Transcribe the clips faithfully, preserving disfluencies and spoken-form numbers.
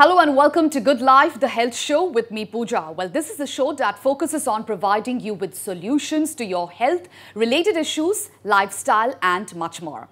Hello and welcome to Good Life, the health show with me, Pooja. Well, this is the show that focuses on providing you with solutions to your health-related issues, lifestyle and much more.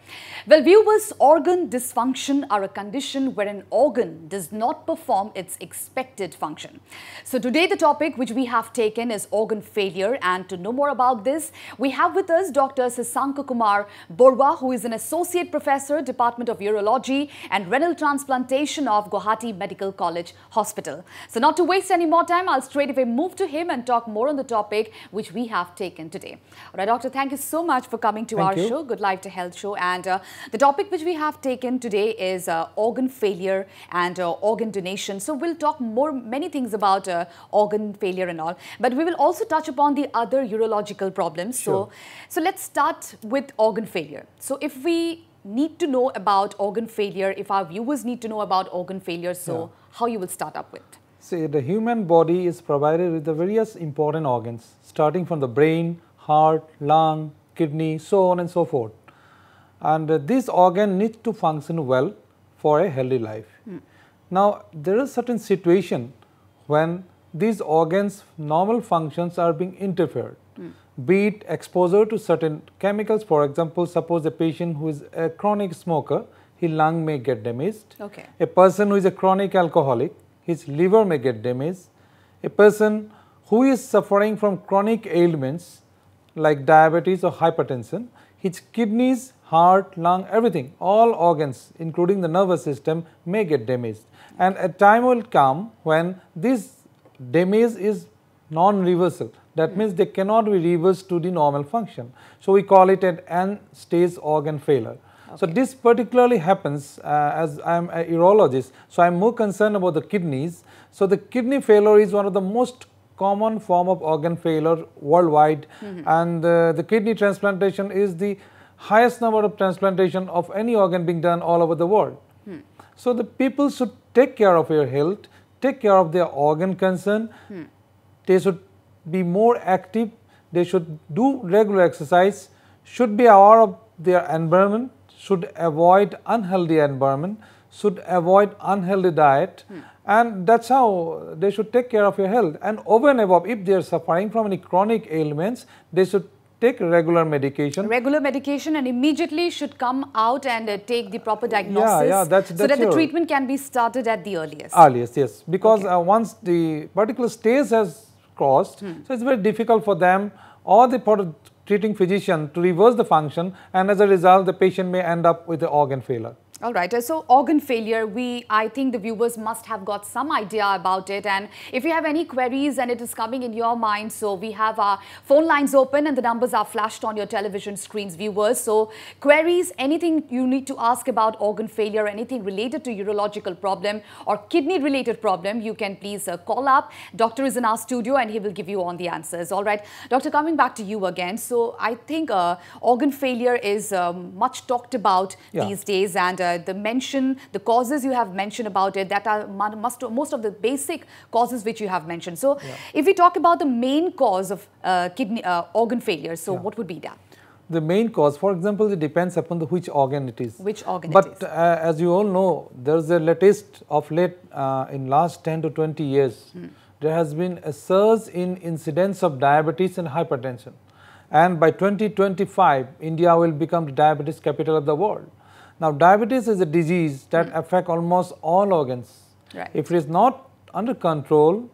Well, viewers, organ dysfunction are a condition where an organ does not perform its expected function. So today the topic which we have taken is organ failure, and to know more about this, we have with us Doctor Sasanka Kr Barua, who is an Associate Professor, Department of Urology and Renal Transplantation of Guwahati Medical College Hospital. So not to waste any more time, I'll straight away move to him and talk more on the topic which we have taken today. All right, Doctor, thank you so much for coming to thank our you. show, Good Life to Health show. And uh, the topic which we have taken today is uh, organ failure and uh, organ donation. So we'll talk more, many things about uh, organ failure and all. But we will also touch upon the other urological problems. Sure. So, so let's start with organ failure. So if we need to know about organ failure, if our viewers need to know about organ failure, so yeah. how you will start up with? See, the human body is provided with the various important organs, starting from the brain, heart, lung, kidney, so on and so forth. And uh, this organ needs to function well for a healthy life. Mm. Now, there is certain situation when these organs' normal functions are being interfered. Mm. Be it exposure to certain chemicals. For example, suppose a patient who is a chronic smoker, his lung may get damaged. Okay. A person who is a chronic alcoholic, his liver may get damaged. A person who is suffering from chronic ailments like diabetes or hypertension, his kidneys, heart, lung, everything, all organs including the nervous system may get damaged. And a time will come when this damage is non-reversible. That mm. means they cannot be reversed to the normal function. So we call it an end-stage organ failure. Okay. So this particularly happens uh, as I am a urologist, so I am more concerned about the kidneys. So the kidney failure is one of the most common form of organ failure worldwide. Mm-hmm. And uh, the kidney transplantation is the highest number of transplantation of any organ being done all over the world. Mm. So the people should take care of your health, take care of their organ concern. Mm. They should be more active, they should do regular exercise, should be aware of their environment, should avoid unhealthy environment, should avoid unhealthy diet, mm. and that's how they should take care of your health. And over and above, if they are suffering from any chronic ailments, they should take regular medication. Regular medication, and immediately should come out and uh, take the proper diagnosis. Yeah, yeah, that's, that's so that sure. the treatment can be started at the earliest. Earliest, yes. Because okay. uh, once the particular stage has crossed, hmm. so it's very difficult for them or the treating physician to reverse the function, and as a result the patient may end up with the organ failure. All right, so organ failure, we, I think the viewers must have got some idea about it, and if you have any queries and it is coming in your mind, so we have our phone lines open and the numbers are flashed on your television screens, viewers. So queries, anything you need to ask about organ failure, anything related to urological problem or kidney related problem, you can please uh, call up. Doctor is in our studio and he will give you all the answers. All right, Doctor, coming back to you again. So I think uh, organ failure is um, much talked about yeah. these days, and uh, the mention, the causes you have mentioned about it, that are must, most of the basic causes which you have mentioned. So, yeah. if we talk about the main cause of uh, kidney uh, organ failure, so yeah. what would be that? The main cause, for example, it depends upon the which organ it is. Which organ but, it is. But uh, as you all know, there is a latest of late uh, in last ten to twenty years, hmm. there has been a surge in incidence of diabetes and hypertension. And by twenty twenty-five, India will become the diabetes capital of the world. Now, diabetes is a disease that mm. affects almost all organs. Right. If it is not under control,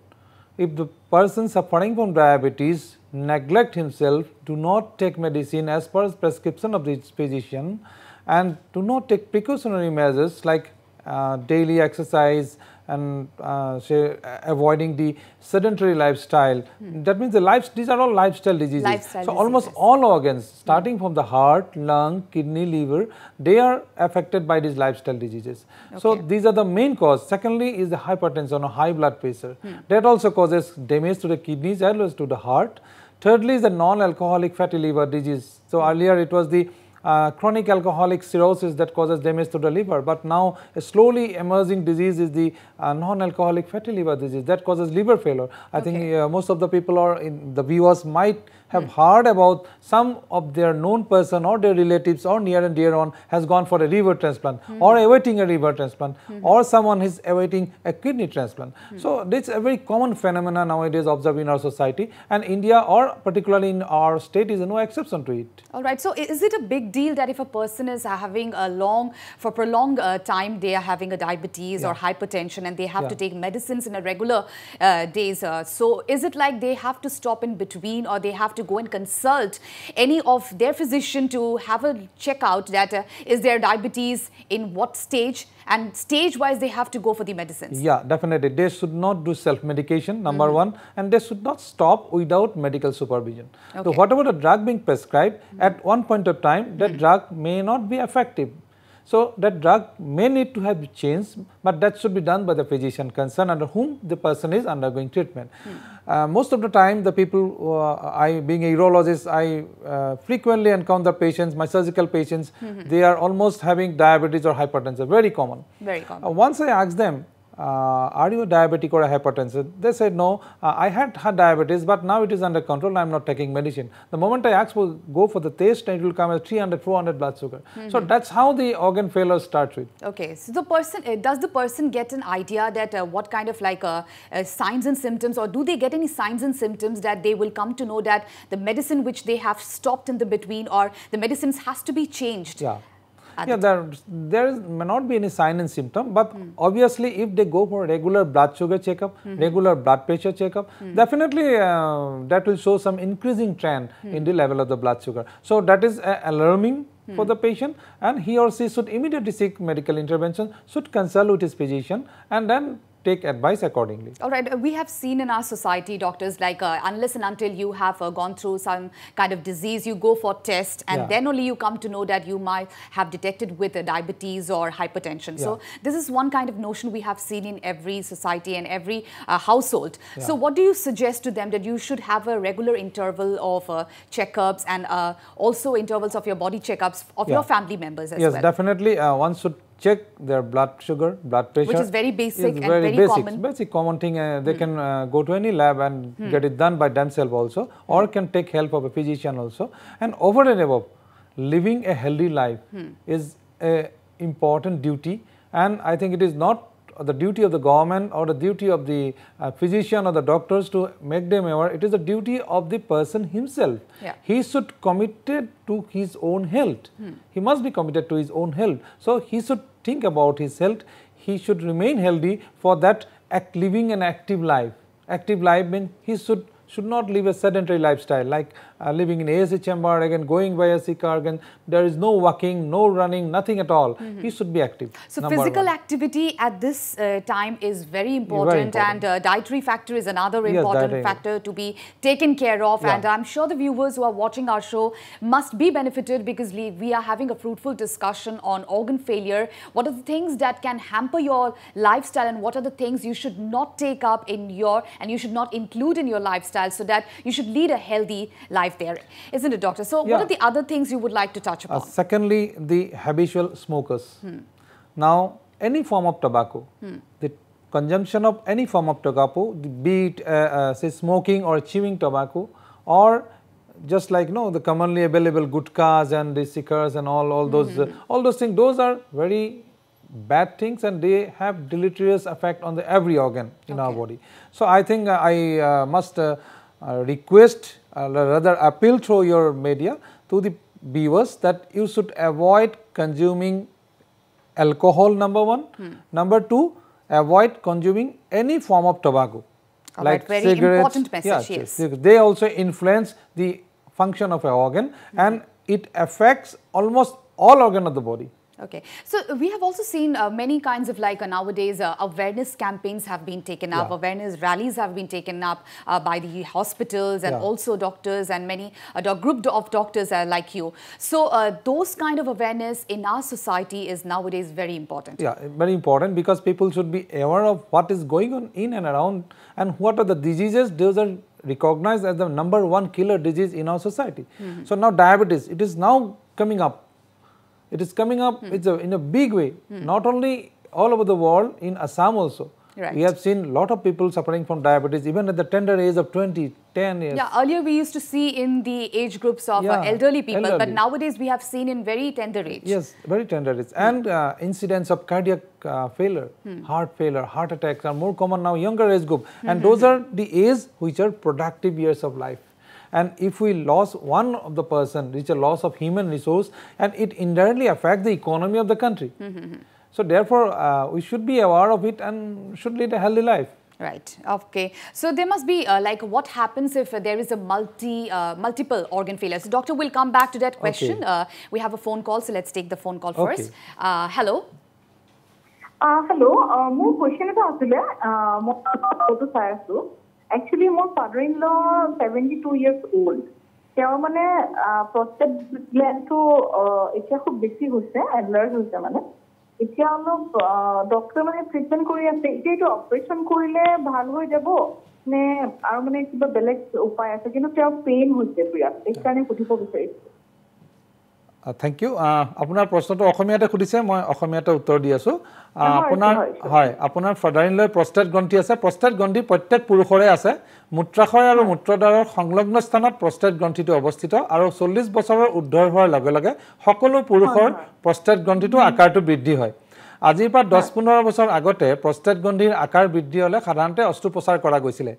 if the person suffering from diabetes neglect himself, do not take medicine as per prescription of the physician, and do not take precautionary measures like uh, daily exercise and uh, say, avoiding the sedentary lifestyle. Mm. That means the life, these are all lifestyle diseases. Lifestyle so diseases. Almost all organs, starting mm. from the heart, lung, kidney, liver, they are affected by these lifestyle diseases. Okay. So these are the main cause. Secondly is the hypertension or high blood pressure. Mm. That also causes damage to the kidneys as well as to the heart. Thirdly is the non-alcoholic fatty liver disease. So earlier it was the uh, chronic alcoholic cirrhosis that causes damage to the liver. But now a slowly emerging disease is the uh, non-alcoholic fatty liver disease that causes liver failure. I okay. think uh, most of the people or in the viewers might have mm. heard about some of their known person or their relatives or near and dear on has gone for a liver transplant mm. or awaiting a liver transplant mm. or someone is awaiting a kidney transplant. Mm. So this is a very common phenomenon nowadays observed in our society, and India or particularly in our state is no exception to it. Alright, so is it a big deal that if a person is having a long, for prolonged uh, time they are having a diabetes yeah. or hypertension and they have yeah. to take medicines in a regular uh, days, uh, so is it like they have to stop in between or they have to go and consult any of their physician to have a check out that uh, is their diabetes in what stage, and stage wise they have to go for the medicines? Yeah, definitely. They should not do self-medication, number mm-hmm. one, and they should not stop without medical supervision. Okay. So whatever the drug being prescribed, mm-hmm. at one point of time that mm-hmm. drug may not be effective. So that drug may need to have changed, but that should be done by the physician concerned under whom the person is undergoing treatment. Mm. Uh, most of the time the people, uh, I being a urologist, I uh, frequently encounter patients, my surgical patients, mm-hmm. they are almost having diabetes or hypertension, very common. Very common. Uh, once I ask them, Uh, are you a diabetic or a hypertensive? They said, no, uh, I had, had diabetes, but now it is under control, I am not taking medicine. The moment I ask for go for the test, it will come as three hundred, four hundred blood sugar. Mm-hmm. So that's how the organ failure starts with. Okay, so the person, uh, does the person get an idea that uh, what kind of like uh, uh, signs and symptoms, or do they get any signs and symptoms that they will come to know that the medicine which they have stopped in the between or the medicines has to be changed? Yeah. Yeah, there, there is, may not be any sign and symptom, but mm. obviously if they go for regular blood sugar checkup, mm. regular blood pressure checkup, mm. definitely uh, that will show some increasing trend mm. in the level of the blood sugar. So that is uh, alarming mm. for the patient, and he or she should immediately seek medical intervention, should consult with his physician and then take advice accordingly. All right, we have seen in our society, doctors, like uh, unless and until you have uh, gone through some kind of disease, you go for test and yeah. then only you come to know that you might have detected with uh, diabetes or hypertension. Yeah. So this is one kind of notion we have seen in every society and every uh, household. Yeah. So what do you suggest to them, that you should have a regular interval of uh, checkups and uh, also intervals of your body checkups of yeah. your family members as yes, well? Yes, definitely. Uh, one should check their blood sugar, blood pressure. Which is very basic and very, very basic, common. Basic common thing. Uh, they hmm. can uh, go to any lab and hmm. get it done by themselves also, or hmm. can take help of a physician also. And over and above, living a healthy life hmm. is an important duty, and I think it is not the duty of the government or the duty of the uh, physician or the doctors to make them aware. It is the duty of the person himself. Yeah. He should committed to his own health. Hmm. He must be committed to his own health. So he should think about his health, he should remain healthy. For that, act, living an active life. Active life means he should should not live a sedentary lifestyle, like uh, living in A C chamber, again going by A C car, again there is no walking, no running, nothing at all. Mm-hmm. He should be active. So physical one. activity at this uh, time is very important, very important. and uh, dietary factor is another yes, important dietary. factor to be taken care of. Yeah. And I'm sure the viewers who are watching our show must be benefited, because we are having a fruitful discussion on organ failure. What are the things that can hamper your lifestyle, and what are the things you should not take up in your, and you should not include in your lifestyle, so that you should lead a healthy life there, isn't it, doctor? So yeah. what are the other things you would like to touch upon? Uh, secondly, the habitual smokers. Hmm. Now, any form of tobacco, hmm. the consumption of any form of tobacco, be it uh, uh, say smoking or chewing tobacco, or just like you know, the commonly available gutkas and the cigars and all, all those, hmm. uh, all those things, those are very bad things, and they have deleterious effect on the every organ in okay. our body. So I think uh, I uh, must uh, uh, request, uh, rather appeal through your media to the viewers that you should avoid consuming alcohol, number one. Hmm. Number two, avoid consuming any form of tobacco. All like right, very cigarettes. Important message, yeah, yes. They also influence the function of an organ, hmm. and it affects almost all organ of the body. Okay. So, we have also seen uh, many kinds of like uh, nowadays uh, awareness campaigns have been taken up, yeah. awareness rallies have been taken up uh, by the hospitals and yeah. also doctors and many uh, doc group of doctors uh, like you. So, uh, those kind of awareness in our society is nowadays very important. Yeah, very important, because people should be aware of what is going on in and around, and what are the diseases. Those are recognized as the number one killer disease in our society. Mm-hmm. So, now diabetes, it is now coming up. It is coming up hmm. it's a, in a big way, hmm. not only all over the world, in Assam also. Right. We have seen a lot of people suffering from diabetes even at the tender age of twenty, ten years. Yeah, earlier we used to see in the age groups of yeah, elderly people, elderly. but nowadays we have seen in very tender age. Yes, very tender age. And hmm. uh, incidence of cardiac uh, failure, hmm. heart failure, heart attacks are more common now, younger age group. And mm-hmm. those are the age which are productive years of life. And if we lose one of the person, it's a loss of human resource and it indirectly affects the economy of the country. Mm-hmm. So therefore, uh, we should be aware of it and should lead a healthy life. Right. Okay. So there must be uh, like what happens if uh, there is a multi, uh, multiple organ failure. So doctor, we'll come back to that question. Okay. Uh, we have a phone call, so let's take the phone call okay. first. Uh, hello. Uh, hello. My question is, actually, my father-in-law is seventy-two years old. So, I prostate gland to If you have a doctor, treatment is operation. Thank you. Apuna prostate okhomiyata khudise moi okhomiyata uttor diasu. Apuna hoy apuna father-in-law prostate glanthi ase, prostate glanthi prottek purukhore ase, mutrakhor aru mutradarar songlogno sthanat prostate glanthi tu obosthito aru forty bosoror uddhor hoar lage lage hokolo purukhor prostate glanthi tu akar tu briddhi hoy. Ajir par ten to fifteen bosor agote prostate glanthir akar briddhi hole sadharante ostopochar kora goisile.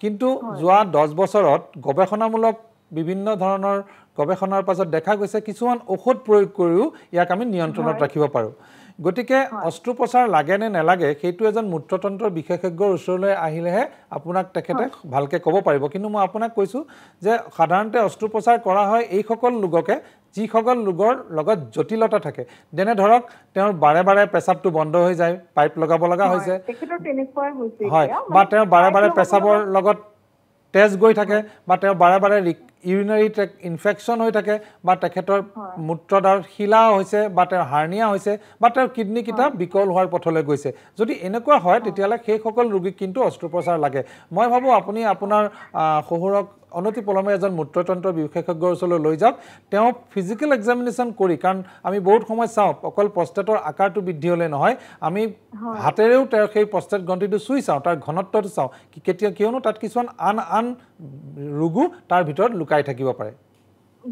Kintu joa ten bosorot gobekhonaamulok bibhinno dhoronor গবেষণাৰ পাছত দেখা গৈছে কিছুমান ঔষধ প্ৰয়োগ কৰিও ইয়াক আমি নিয়ন্ত্ৰণত ৰাখিব পাৰো গতিকে অস্ত্ৰোপচাৰ লাগে নে নালাগে সেইটো এজন মূত্ৰতন্ত্ৰৰ বিশেষজ্ঞৰ ওচৰলৈ আহিলেহে আপোনাক তেখেতে ভালকে ক'ব পাৰিব কিন্তু মই আপোনাক কৈছো যে সাধাৰণতে অস্ত্ৰোপচাৰ কৰা হয় এই সকল লোককে যি সকল লোকৰ লগত জটিলতা থাকে যেনে ধৰক তেওঁৰ বাৰে বাৰে পেছাবটো বন্ধ হৈ যায় পাইপ লগাব লগা হৈছে তেখেতৰ তেনেকুৱা হৈছে বা তেওঁৰ বাৰে বাৰে পেছাবৰ লগত তেজ গৈ থাকে বা তেওঁ বাৰে বাৰে urinary tract infection হৈ থাকে বা তেখেতৰ মূত্ৰদাৰ হিলা হৈছে বা তেওঁৰ হাৰ্নিয়া হৈছে বা তেওঁৰ কিডনি কিটা বিকল হোৱাৰ পথলৈ গৈছে যদি এনেকুৱা হয় তেতিয়ালে সেই সকল ৰোগী কিন্তু অস্ত্ৰোপচাৰ লাগে মই ভাবো আপুনি আপোনাৰ শহুৰক অনতি পলমে এজন মূত্ৰতন্ত্ৰ বিশেষজ্ঞৰ ওচৰলৈ লৈ যাওক তেওঁ ফিজিক্যাল এক্সামিনেশন কৰি কাৰণ আমি বহুত সময় চাওঁ অকল প্ৰস্টেটৰ আকাৰটো বৃদ্ধি হলে নহয় আমি হাতেৰেও তেওঁ সেই প্ৰস্টেট গন্তিটো চুই চাওঁ তাৰ ঘনত্বটো চাওঁ কি কেতিয়া কিয়নো তাত কিছুমান আন আন ৰোগো তাৰ ভিতৰত লুকাই থাকিব পাৰে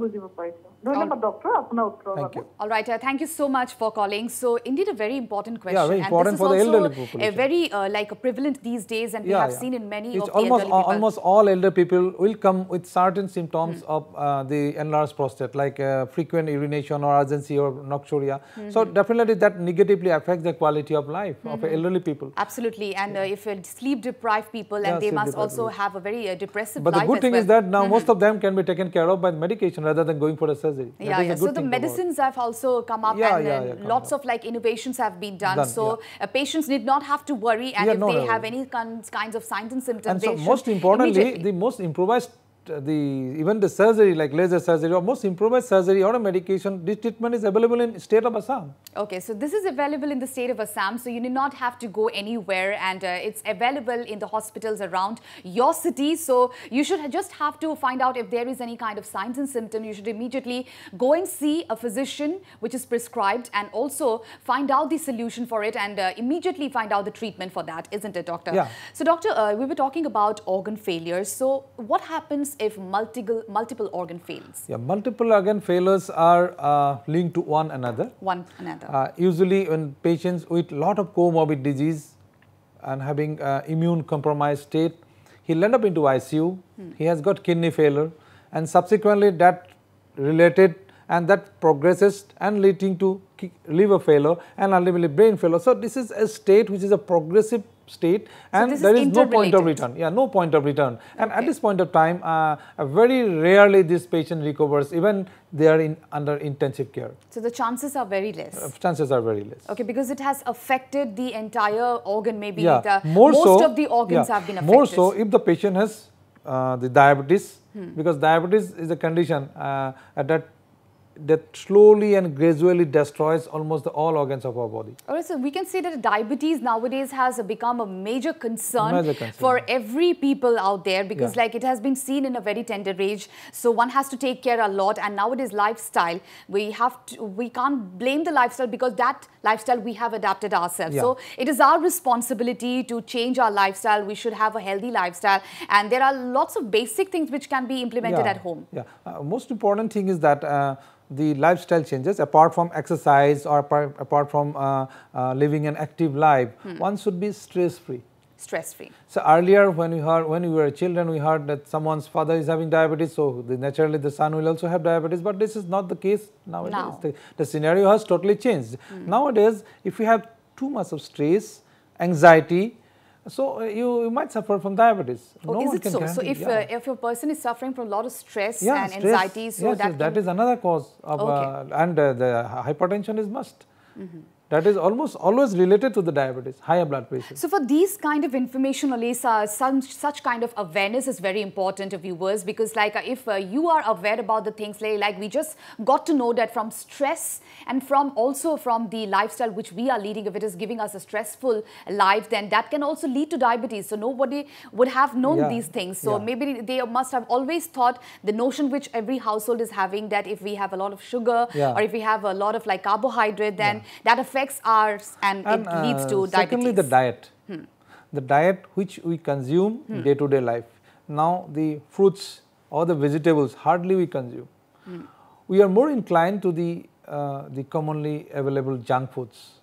বুজিব পাৰিছো ধন্যবাদ ডক্টৰ আপোনাৰ উত্তৰ বাবে all right thank you so much for calling so indeed a very important question and for the elderly people a very like a prevalent these days and we have seen in many of the elderly people almost almost all elder people will come with certain symptoms of the enlarge prostate like frequent urination or urgency or nocturia so definitely that negatively affects the quality of life of elderly people absolutely and if sleep deprived people and they must also have a very depressive life but the good thing is that now most of them can be taken care of by medication rather than going for a surgery. Yeah, yeah. So the medicines have also come up yeah, and yeah, yeah, lots up. of like innovations have been done. done so yeah. uh, patients did not have to worry and yeah, if no, they no, have no. any kinds of signs and symptoms. And so most importantly, the most improvised The even the surgery like laser surgery or most improvised surgery or a medication, this treatment is available in state of Assam. Okay, so this is available in the state of Assam, so you need not have to go anywhere, and uh, it's available in the hospitals around your city. So you should just have to find out if there is any kind of signs and symptoms. You should immediately go and see a physician, which is prescribed, and also find out the solution for it, and uh, immediately find out the treatment for that, isn't it, doctor? Yeah. So, doctor, uh, we were talking about organ failures. So, what happens if multiple multiple organ fails? Yeah, multiple organ failures are uh, linked to one another. One another. Uh, usually, when patients with lot of comorbid disease and having uh, immune compromised state, he'll end up into I C U. Hmm. He has got kidney failure, and subsequently that related and that progresses and leading to liver failure and ultimately brain failure. So this is a state which is a progressive state and so there is, is no point of return. Yeah, no point of return. And okay. at this point of time, uh, very rarely this patient recovers, even they are in under intensive care. So the chances are very less. Uh, chances are very less. Okay, because it has affected the entire organ, maybe yeah. the, more most so, of the organs yeah. have been affected. More so if the patient has uh, the diabetes, hmm. because diabetes is a condition uh, at that that slowly and gradually destroys almost all organs of our body. All right, so we can say that diabetes nowadays has become a major concern, major concern. for every people out there, because yeah. like it has been seen in a very tender age. So one has to take care a lot, and nowadays lifestyle, we have to, we can't blame the lifestyle because that lifestyle we have adapted ourselves. Yeah. So it is our responsibility to change our lifestyle. We should have a healthy lifestyle, and there are lots of basic things which can be implemented yeah. at home. Yeah, uh, most important thing is that uh, the lifestyle changes, apart from exercise or apart from uh, uh, living an active life, hmm. one should be stress-free. Stress-free. So earlier when we heard, when we were children, we heard that someone's father is having diabetes, so the, naturally the son will also have diabetes, but this is not the case nowadays. Now. The, the scenario has totally changed. Hmm. Nowadays, if you have too much of stress, anxiety, so you, you might suffer from diabetes. Oh, no is it so? So if, yeah. uh, if your person is suffering from a lot of stress yeah, and stress, anxiety, so yes, that, yes, that is another cause of, okay. uh, and uh, the hypertension is must. Mm-hmm. That is almost always related to the diabetes, higher blood pressure. So for these kind of information, Alisa, some such kind of awareness is very important to viewers, because like if uh, you are aware about the things, like we just got to know that from stress and from also from the lifestyle which we are leading, if it is giving us a stressful life, then that can also lead to diabetes. So nobody would have known yeah. these things. So yeah. maybe they must have always thought the notion which every household is having, that if we have a lot of sugar yeah. or if we have a lot of like carbohydrate, then yeah. that affects ours and, and it leads to uh, diabetes. Secondly, the diet. Hmm. The diet which we consume hmm. day to day life. Now, the fruits or the vegetables hardly we consume. Hmm. We are more inclined to the, uh, the commonly available junk foods.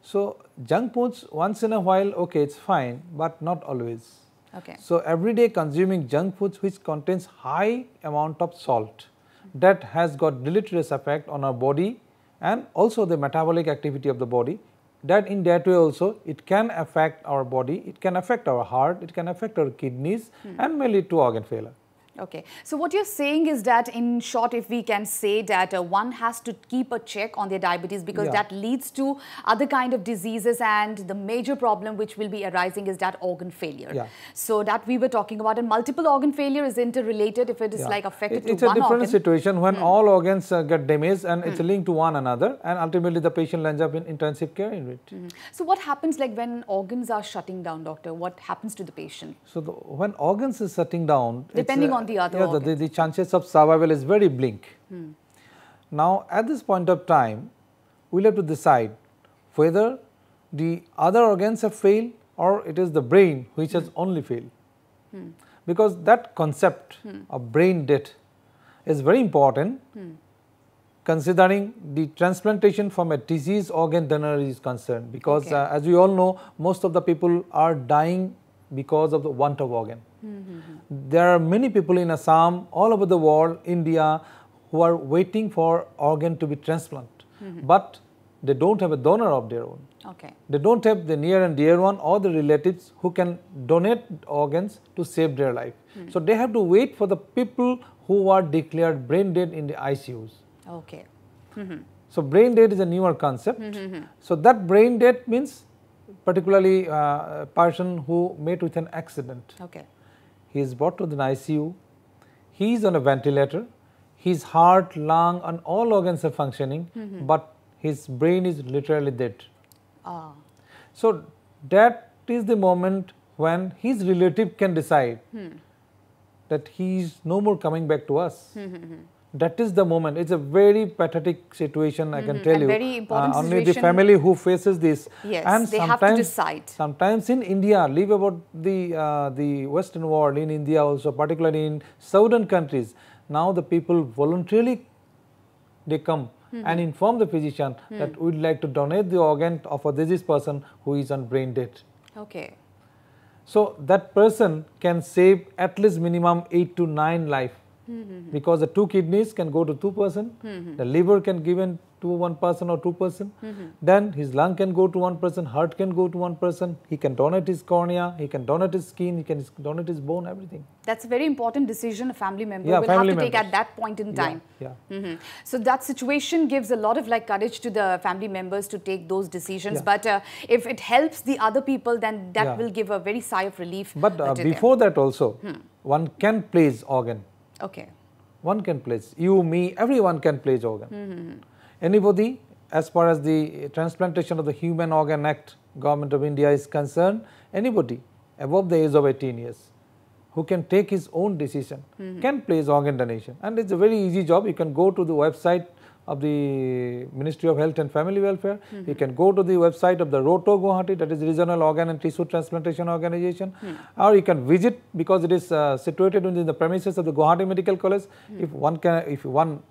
So, junk foods once in a while, okay, it's fine, but not always. Okay. So, every day consuming junk foods which contains high amount of salt, hmm. that has got deleterious effect on our body, and also the metabolic activity of the body, that in that way also it can affect our body, it can affect our heart, it can affect our kidneys hmm. and may lead to organ failure. Okay. So what you're saying is that in short, if we can say that uh, one has to keep a check on their diabetes, because yeah. that leads to other kind of diseases, and the major problem which will be arising is that organ failure. Yeah. So that we were talking about, and multiple organ failure is interrelated if it is yeah. like affected it, to one organ. It's a different situation when mm. all organs uh, get damaged and mm. it's linked to one another, and ultimately the patient ends up in intensive care unit. Mm. So what happens like when organs are shutting down, doctor? What happens to the patient? So the, when organs is shutting down, depending on the other yeah, organ. The, the chances of survival is very blink. Hmm. Now, at this point of time, we will have to decide whether the other organs have failed or it is the brain which hmm. has only failed. Hmm. Because that concept hmm. of brain death is very important, hmm. considering the transplantation from a diseased organ donor is concerned. Because okay. uh, as we all know, most of the people are dying because of the want of organ. Mm-hmm. There are many people in Assam, all over the world, India, who are waiting for organ to be transplanted, mm-hmm. but they don't have a donor of their own. Okay. They don't have the near and dear one or the relatives who can donate organs to save their life. Mm-hmm. So they have to wait for the people who are declared brain dead in the I C Us. Okay. Mm-hmm. So brain dead is a newer concept. Mm-hmm. So that brain dead means particularly uh, a person who met with an accident. Okay. He is brought to the I C U, he is on a ventilator, his heart, lung and all organs are functioning, mm-hmm. but his brain is literally dead. Ah. So that is the moment when his relative can decide hmm. that he is no more coming back to us. Mm-hmm. That is the moment. It's a very pathetic situation, I mm-hmm. can tell and you. Very important uh, only situation. The family who faces this. Yes, and they have to decide. Sometimes in India, leave about the uh, the Western world, in India also, particularly in southern countries, now the people voluntarily they come mm-hmm. and inform the physician mm. that we'd like to donate the organ of a diseased person who is on brain dead. Okay. So that person can save at least minimum eight to nine life. Mm-hmm. Because the two kidneys can go to two person, mm-hmm. the liver can given to one person or two person, mm-hmm. then his lung can go to one person, heart can go to one person, he can donate his cornea, he can donate his skin, he can donate his bone, everything. That's a very important decision a family member yeah, will family have to members. take at that point in time. Yeah, yeah. Mm-hmm. So that situation gives a lot of like courage to the family members to take those decisions. Yeah. But uh, if it helps the other people, then that yeah. will give a very sigh of relief. But uh, before them. that also, hmm. one can place organ. Okay. one can pledge. You, me, everyone can pledge organ. Mm-hmm. Anybody, as far as the Transplantation of the Human Organ Act, Government of India is concerned, anybody above the age of eighteen years who can take his own decision mm-hmm. can pledge organ donation. And it's a very easy job. You can go to the website of the Ministry of Health and Family Welfare. Mm-hmm. You can go to the website of the NOTTO Guwahati, that is Regional Organ and Tissue Transplantation Organization. Mm-hmm. Or you can visit, because it is uh, situated within the premises of the Guwahati Medical College. Mm-hmm. If one can, if one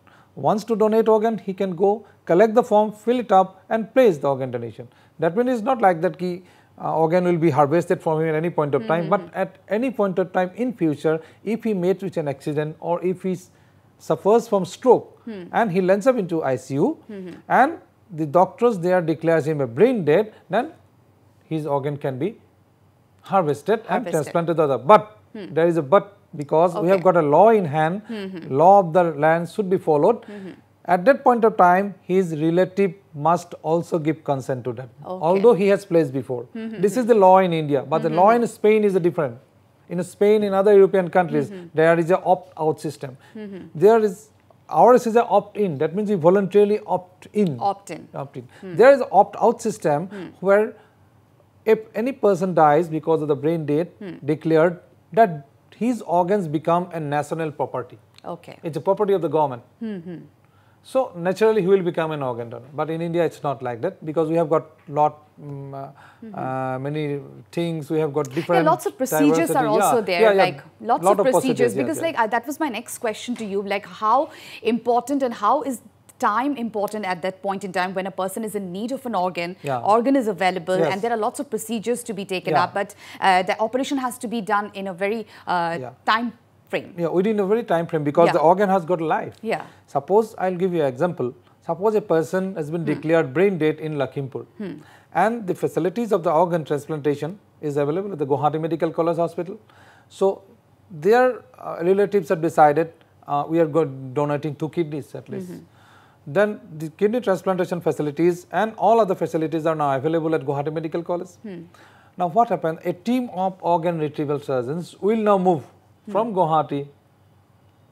wants to donate organ, he can go, collect the form, fill it up and place the organ donation. That means it's not like that ki, uh, organ will be harvested from him at any point of time. Mm-hmm. But at any point of time in future, if he meets with an accident or if he's suffers from stroke hmm. and he lands up into I C U mm-hmm. and the doctors there declares him a brain dead, then his organ can be harvested, harvested. and transplanted to the other. But hmm. there is a but, because okay. we have got a law in hand, mm-hmm. law of the land should be followed. Mm-hmm. At that point of time, his relative must also give consent to that, okay. although he has placed before. Mm-hmm. This is the law in India, but mm-hmm. the law in Spain is different. In Spain, in other European countries, mm-hmm. there is an opt-out system. Mm-hmm. There is, ours is an opt-in. That means you voluntarily opt-in. Opt-in. Opt-in. Mm-hmm. There is an opt-out system mm-hmm. where if any person dies because of the brain death mm-hmm. declared, that his organs become a national property. Okay. It's a property of the government. Mm-hmm. So, naturally, he will become an organ donor. But in India, it's not like that, because we have got lot, um, uh, mm-hmm. uh, many things, we have got different... Yeah, lots of procedures diversity. are also yeah. there, yeah, yeah. like lots lot of, of procedures. procedures because yeah, like yeah. Uh, that was my next question to you, like how important and how is time important at that point in time when a person is in need of an organ, yeah. organ is available yes. and there are lots of procedures to be taken yeah. up, but uh, the operation has to be done in a very uh, yeah. time frame. Yeah, within a very time frame, because yeah. the organ has got life. Yeah. Suppose, I'll give you an example. Suppose a person has been hmm. declared brain dead in Lakhimpur hmm. and the facilities of the organ transplantation is available at the Guwahati Medical College Hospital. So, their uh, relatives have decided uh, we are donating two kidneys at least. Mm-hmm. Then the kidney transplantation facilities and all other facilities are now available at Guwahati Medical College. Hmm. Now, what happened? A team of organ retrieval surgeons will now move from Guwahati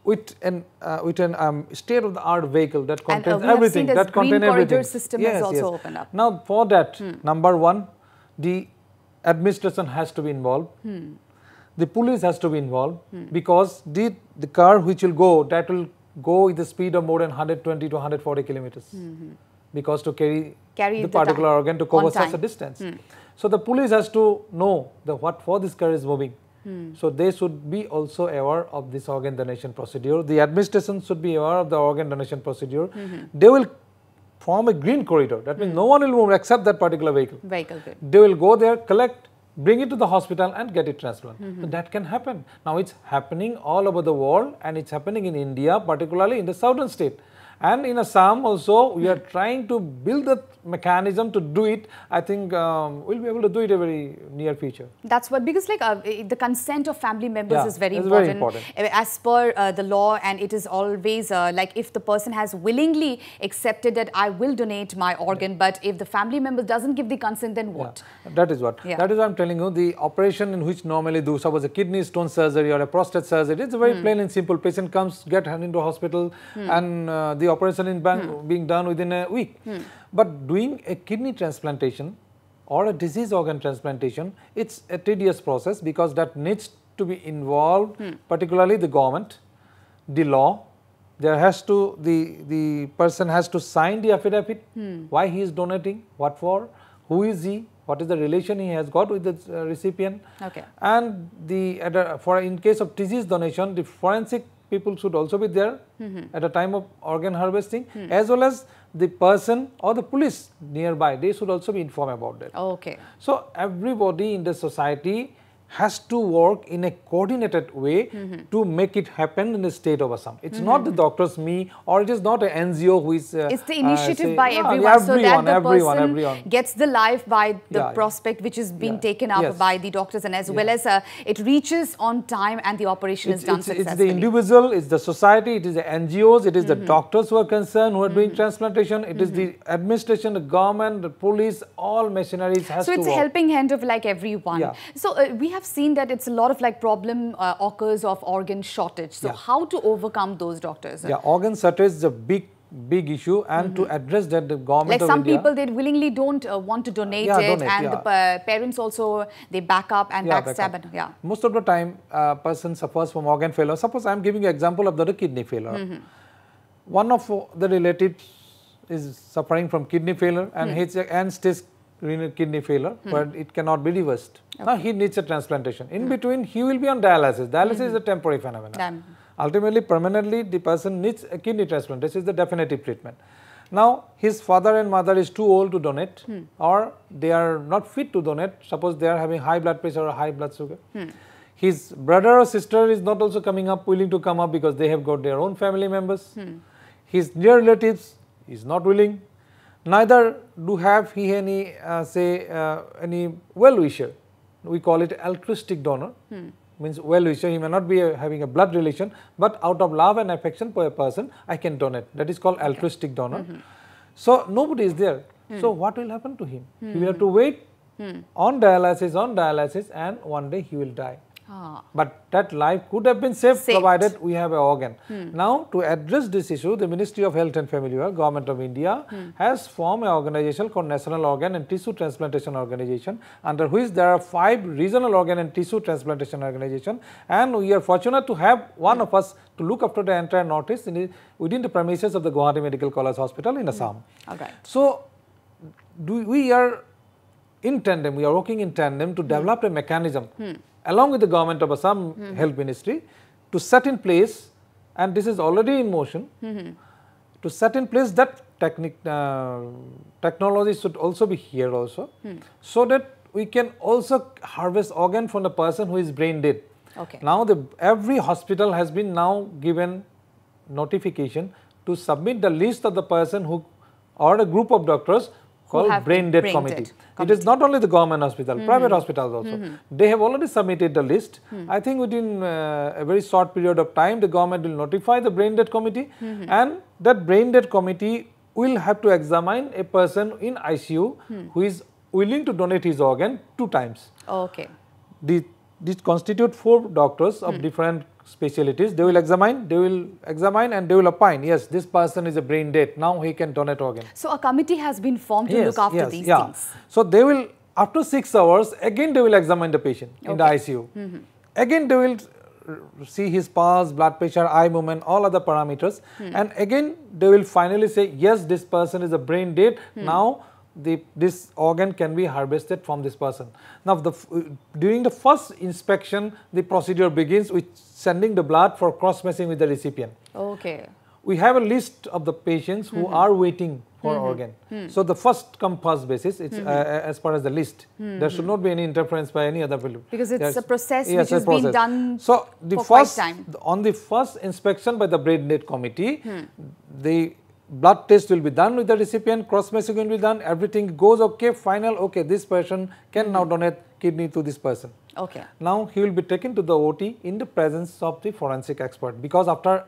with an uh, with an um, state of the art vehicle that contains and, uh, everything that green contains corridor everything system yes, has also yes. opened up. Now for that hmm. number one, the administration has to be involved, hmm. the police has to be involved, hmm. because the the car which will go, that will go with the speed of more than one hundred twenty to one hundred forty kilometers hmm. because to carry, carry the, the particular organ to cover such a distance. Hmm. So the police has to know the what for this car is moving. Hmm. So, they should be also aware of this organ donation procedure. The administration should be aware of the organ donation procedure. Mm-hmm. They will form a green corridor. That means mm-hmm. no one will move except that particular vehicle. Vehicle. Good. They will go there, collect, bring it to the hospital and get it transplanted. Mm-hmm. So that can happen. Now, it's happening all over the world and it's happening in India, particularly in the southern state. And in Assam also, we are trying to build the mechanism to do it. I think um, we'll be able to do it in a very near future. That's what, because like uh, the consent of family members yeah, is very important, very important as per uh, the law, and it is always uh, like if the person has willingly accepted that I will donate my organ, yeah. but if the family member doesn't give the consent, then what? Yeah. That is what. Yeah. That is what I'm telling you. The operation in which normally do, suppose a kidney stone surgery or a prostate surgery, it's very hmm. plain and simple. Patient comes, get hand into hospital hmm. and uh, the operation in bank hmm. being done within a week. Hmm. But doing a kidney transplantation or a disease organ transplantation, it's a tedious process because that needs to be involved, hmm. particularly the government, the law. There has to, the, the person has to sign the affidavit, hmm. why he is donating, what for, who is he, what is the relation he has got with the uh, recipient. Okay. And the, uh, for in case of disease donation, the forensic people should also be there mm-hmm. at the time of organ harvesting, mm. as well as the person or the police nearby. They should also be informed about that. Okay. So, everybody in the society has to work in a coordinated way mm-hmm. to make it happen in the state of Assam. It's mm-hmm. not the doctors, me, or it is not an N G O who is... Uh, it's the initiative uh, say, by yeah, everyone, everyone so that the everyone, person everyone. gets the life by the yeah, prospect which is being yeah. taken up yes. by the doctors, and as yeah. well as uh, it reaches on time and the operation it's, is done it's, successfully. It's the individual, it's the society, it is the N G Os, it is mm-hmm. the doctors who are concerned, who are mm-hmm. doing transplantation, it mm-hmm. is the administration, the government, the police, all machineries has so to So, it's work. helping hand of like everyone. Yeah. So, uh, we have have seen that it's a lot of like problem uh, occurs of organ shortage. So yeah. how to overcome those, doctors? Yeah, organ shortage is a big big issue, and mm-hmm. to address that, the government like of some India, people they willingly don't uh, want to donate yeah, it donate, and yeah. the uh, parents also they back up and yeah, backstab back up. And, yeah. Most of the time uh, person suffers from organ failure. Suppose I am giving you example of the kidney failure. Mm-hmm. One of the relatives is suffering from kidney failure and mm-hmm. H and stage kidney failure, mm-hmm. but it cannot be reversed. Okay. Now he needs a transplantation. In mm-hmm. between he will be on dialysis. Dialysis mm-hmm. is a temporary phenomenon. Damn. Ultimately, permanently, the person needs a kidney transplant. This is the definitive treatment. Now, his father and mother is too old to donate hmm. or they are not fit to donate. Suppose they are having high blood pressure or high blood sugar. Hmm. His brother or sister is not also coming up, willing to come up because they have got their own family members. Hmm. His near relatives is not willing. Neither do have he any, uh, say, uh, any well-wisher. We call it altruistic donor. Hmm. Means well-wisher, he may not be uh, having a blood relation, but out of love and affection for a person, I can donate. That is called okay. altruistic donor. Mm-hmm. So, nobody is there. Mm. So, what will happen to him? Mm-hmm. He will have to wait mm. on dialysis, on dialysis and one day he will die. Ah. But that life could have been saved, saved. provided we have an organ. Mm. Now, to address this issue, the Ministry of Health and Family Welfare, Government of India mm. has formed an organization called National Organ and Tissue Transplantation Organization, under which there are five regional organ and tissue transplantation organization, and we are fortunate to have one mm. of us to look after the entire Northeast in the, within the premises of the Guwahati Medical College Hospital in Assam. Mm. Okay. So, do, we are in tandem, we are working in tandem to develop mm. a mechanism. Mm. Along with the government of Assam mm-hmm. Health Ministry to set in place, and this is already in motion, mm-hmm. to set in place that technic, uh, technology should also be here also, mm. so that we can also harvest organ from the person who is brain dead. Okay. Now, the, every hospital has been now given notification to submit the list of the person who or a group of doctors called brain dead committee. Dead committee. It is not only the government hospital, mm-hmm. private hospitals also. Mm-hmm. They have already submitted the list. Mm. I think within uh, a very short period of time, the government will notify the brain dead committee, mm-hmm. and that brain dead committee will have to examine a person in I C U mm. who is willing to donate his organ two times. Oh, okay. The, this constitute four doctors of mm. different specialties. They will examine, they will examine and they will opine. Yes, this person is a brain dead. Now he can donate organ. So, a committee has been formed to yes, look after yes, these yeah. things. So, they will, after six hours, again they will examine the patient okay. in the I C U. Mm-hmm. Again, they will see his pulse, blood pressure, eye movement, all other parameters. Mm. And again, they will finally say, yes, this person is a brain dead. Mm. Now, the, this organ can be harvested from this person. Now, the, during the first inspection, the procedure begins with sending the blood for cross-matching with the recipient. Okay. We have a list of the patients who mm-hmm. are waiting for mm-hmm. organ. Mm-hmm. So, the first come first basis, it's mm-hmm. uh, as far as the list. Mm-hmm. There should not be any interference by any other people. Because it's There's, a process yes, which is process. being done so the for first, quite time. On the first inspection by the brain dead committee, mm. the blood test will be done with the recipient, cross-matching will be done, everything goes okay, final, okay, this person can mm-hmm. now donate kidney to this person. Okay. Now, he will be taken to the O T in the presence of the forensic expert, because after,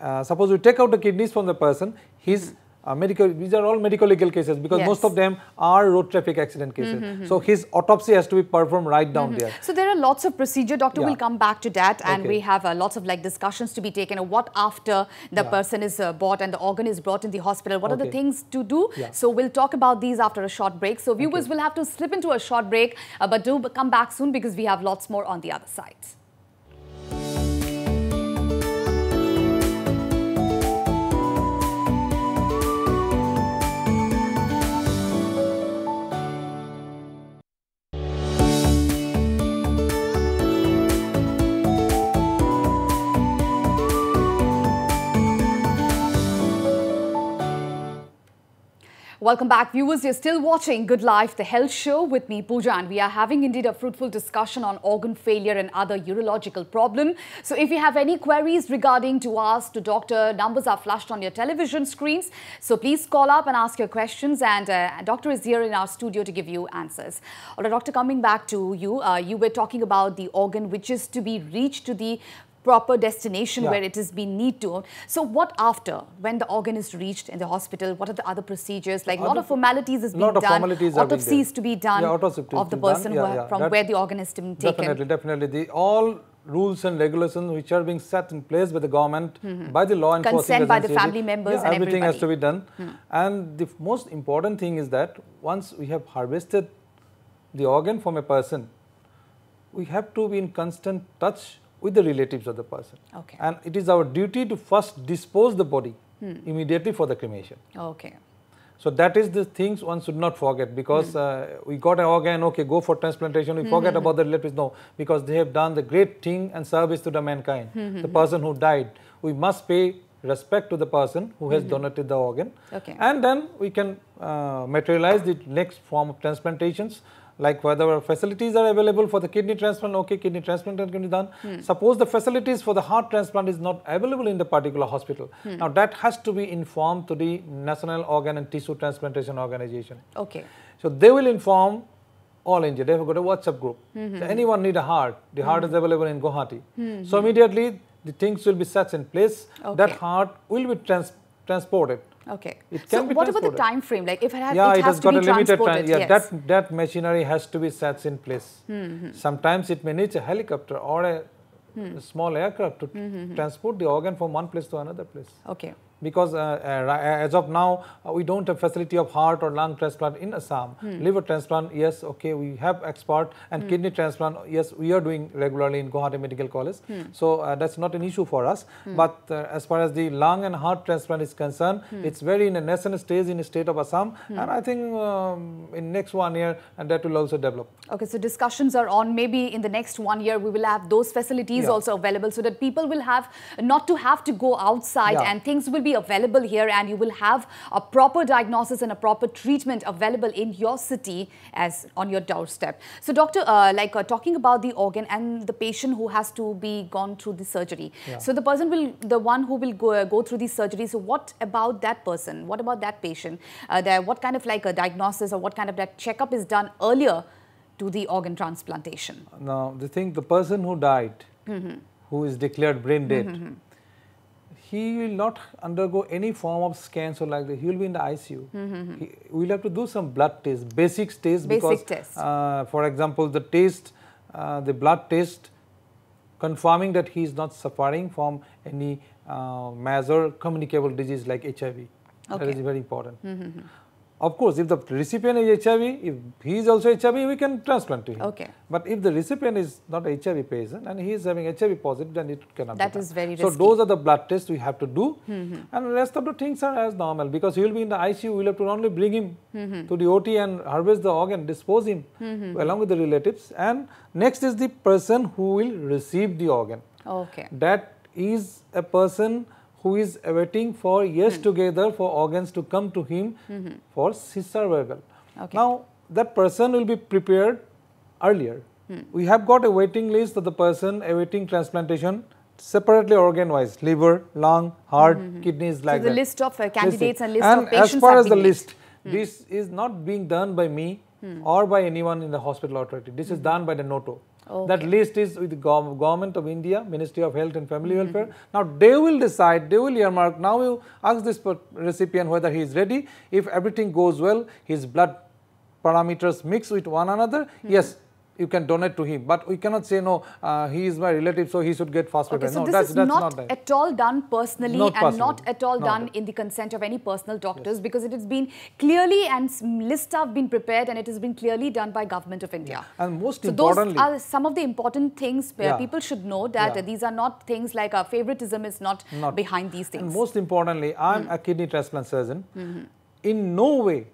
uh, suppose we take out the kidneys from the person, his mm-hmm. Uh, medical, these are all medical legal cases, because yes. most of them are road traffic accident cases. Mm-hmm. So, his autopsy has to be performed right down mm-hmm. there. So, there are lots of procedure. Doctor, yeah. we'll come back to that, and okay. we have uh, lots of like discussions to be taken of what after the yeah. person is uh, bought and the organ is brought in the hospital. What okay. are the things to do? Yeah. So, we'll talk about these after a short break. So, viewers okay. will have to slip into a short break, uh, but do come back soon, because we have lots more on the other side. Welcome back, viewers. You're still watching Good Life, the health show with me, Pooja, and we are having indeed a fruitful discussion on organ failure and other urological problem. So if you have any queries regarding to ask to doctor, numbers are flashed on your television screens. So please call up and ask your questions, and uh, doctor is here in our studio to give you answers. All right, doctor, coming back to you, uh, you were talking about the organ which is to be reached to the proper destination yeah. where it is being need to. So what after, when the organ is reached in the hospital, what are the other procedures? Like a lot of formalities is being done, formalities autopsies to be done yeah, of the person yeah, who yeah. from That's where the organ is being taken. Definitely, definitely. The all rules and regulations which are being set in place by the government, mm-hmm. by the law enforcement, consent by the family members yeah, and everything everybody. has to be done. Mm. And the most important thing is that once we have harvested the organ from a person, we have to be in constant touch with the relatives of the person. Okay. And it is our duty to first dispose the body hmm. immediately for the cremation. Okay. So that is the things one should not forget, because hmm. uh, we got an organ, okay, go for transplantation, we hmm. forget hmm. about the relatives. No, because they have done the great thing and service to the mankind. Hmm. The person who died, we must pay respect to the person who has mm-hmm. donated the organ. Okay. And then we can uh, materialize the next form of transplantations, like whether facilities are available for the kidney transplant, okay, kidney transplant can be done. Mm. Suppose the facilities for the heart transplant is not available in the particular hospital. Mm. Now, that has to be informed to the National Organ and Tissue Transplantation Organization. Okay. So, they will inform all India. They have got a WhatsApp group. Mm-hmm. So anyone need a heart, the mm-hmm. heart is available in Guwahati. Mm-hmm. So, immediately, the things will be set in place, okay. that heart will be trans transported. Okay. It can so be what about the time frame? Like if it has, yeah, it, it has, has got to be a limited time. Yeah, yes. that that machinery has to be set in place. Mm-hmm. Sometimes it may need a helicopter or a mm-hmm. small aircraft to mm-hmm. transport the organ from one place to another place. Okay. Because uh, uh, as of now, uh, we don't have facility of heart or lung transplant in Assam. Hmm. Liver transplant, yes, okay, we have expert. And hmm. kidney transplant, yes, we are doing regularly in Guwahati Medical College. Hmm. So, uh, that's not an issue for us. Hmm. But uh, as far as the lung and heart transplant is concerned, hmm. it's very in a nascent stage in the state of Assam. Hmm. And I think um, in next one year, and that will also develop. Okay, so discussions are on. Maybe in the next one year, we will have those facilities yeah. also available so that people will have, not to have to go outside yeah. and things will be available here, and you will have a proper diagnosis and a proper treatment available in your city as on your doorstep. So doctor, uh, like uh, talking about the organ and the patient who has to be gone through the surgery. Yeah. So the person will, the one who will go, uh, go through the surgery. So what about that person? What about that patient? Uh, there, what kind of like a diagnosis or what kind of that checkup is done earlier to the organ transplantation? Now the thing, the person who died, mm-hmm. who is declared brain dead, mm-hmm. he will not undergo any form of scan, so like that. He will be in the I C U. Mm-hmm. He, we'll have to do some blood test, basic test. Basic because, test. Uh, for example, the test, uh, the blood test, confirming that he is not suffering from any uh, major communicable disease like H I V. Okay. That is very important. Mm-hmm. Of course, if the recipient is H I V, if he is also H I V, we can transplant to him. Okay. But if the recipient is not a H I V patient and he is having H I V positive, then it cannot that be That is very risky. So, those are the blood tests we have to do. Mm-hmm. And the rest of the things are as normal, because he will be in the I C U, we will have to only bring him mm-hmm. to the O T and harvest the organ, dispose him mm-hmm. along with the relatives. And next is the person who will receive the organ. Okay. That is a person who is waiting for years mm-hmm. together for organs to come to him mm-hmm. for his survival. Okay. Now, that person will be prepared earlier. Mm. We have got a waiting list of the person awaiting transplantation separately organ-wise, liver, lung, heart, mm-hmm. kidneys, like so that. So, the list of uh, candidates list and list and of patients. And as far as the list, mm. this is not being done by me mm. or by anyone in the hospital authority. This mm-hmm. is done by the NOTTO. Okay. That list is with the Government of India, Ministry of Health and Family mm-hmm. Welfare. Now, they will decide, they will earmark. Now, you ask this recipient whether he is ready. If everything goes well, his blood parameters mix with one another, mm-hmm. yes, you can donate to him. But we cannot say, no, uh, he is my relative, so he should get fast okay, so no, this that's, is that's not, not at all done personally not and personally. not at all not done that. in the consent of any personal doctors yes. because it has been clearly and lists have been prepared and it has been clearly done by Government of India. Yeah. And most so importantly... those are some of the important things yeah. people should know that yeah. these are not things like our favoritism is not, not behind these things. And most importantly, I'm mm. a kidney transplant surgeon. Mm-hmm. In no way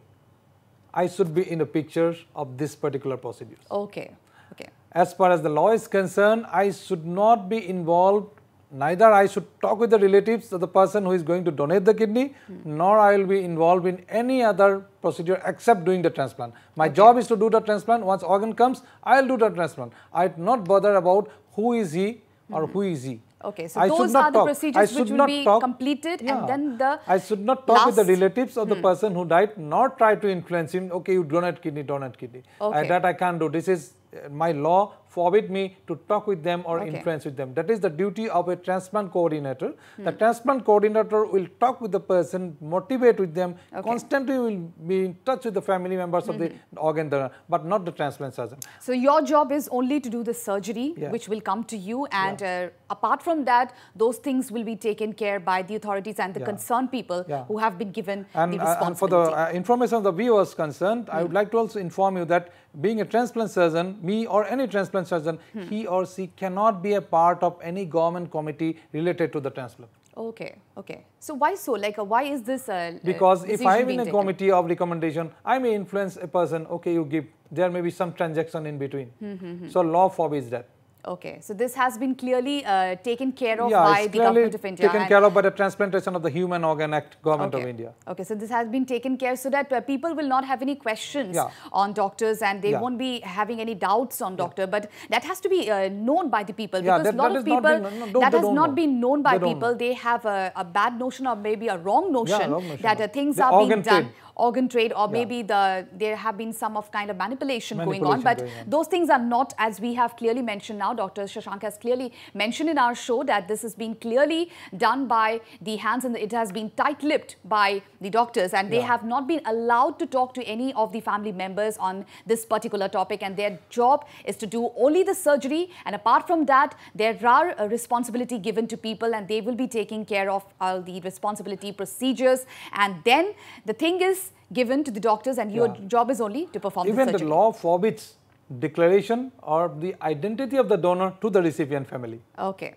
I should be in a picture of this particular procedure. Okay. Okay. As far as the law is concerned, I should not be involved. Neither I should talk with the relatives of the person who is going to donate the kidney, mm. nor I will be involved in any other procedure except doing the transplant. My okay. job is to do the transplant. Once organ comes, I will do the transplant. I would not bother about who is he or mm. who is he. Okay, so I those are the talk. procedures which will be talk. completed yeah. and then the I should not talk with the relatives of hmm. the person who died, nor try to influence him, okay, you donate kidney, donate kidney. Okay. Uh, that I can't do. This is my law forbid me to talk with them or okay. influence with them. That is the duty of a transplant coordinator. Hmm. The transplant coordinator will talk with the person, motivate with them, okay. constantly will be in touch with the family members mm-hmm. of the organ donor, but not the transplant surgeon. So your job is only to do the surgery, yeah. which will come to you, and yeah. uh, apart from that, those things will be taken care by the authorities and the yeah. concerned people yeah. who have been given and, the responsibility. Uh, and for the uh, information of the viewers concerned, mm-hmm. I would like to also inform you that being a transplant surgeon, me or any transplant surgeon, hmm. he or she cannot be a part of any government committee related to the transplant. Okay, okay. So why so? Like, uh, why is this? Uh, because if I'm in a taken? committee of recommendation, I may influence a person. Okay, you give. There may be some transaction in between. Hmm, hmm, hmm. So law forbids that. Okay, so this has been clearly uh, taken care of yeah, by the government of India. Taken care of by the Transplantation of the Human Organ Act, government okay. of India. Okay, so this has been taken care so that uh, people will not have any questions yeah. on doctors, and they yeah. won't be having any doubts on doctor. Yeah. But that has to be uh, known by the people, yeah, because a lot of people been, no, no, that has not know. been known by they people. They have a, a bad notion or maybe a wrong notion, yeah, wrong notion that uh, things the are being done. Trade. Organ trade, or yeah. maybe the there have been some of kind of manipulation, manipulation going on, but going on. Those things are not, as we have clearly mentioned now. Doctor Sasanka has clearly mentioned in our show that this has been clearly done by the hands, and it has been tight-lipped by the doctors, and yeah. they have not been allowed to talk to any of the family members on this particular topic, and their job is to do only the surgery, and apart from that there are a responsibility given to people, and they will be taking care of all the responsibility procedures, and then the thing is given to the doctors, and your yeah. job is only to perform the surgery. Even the law forbids declaration or the identity of the donor to the recipient family. Okay.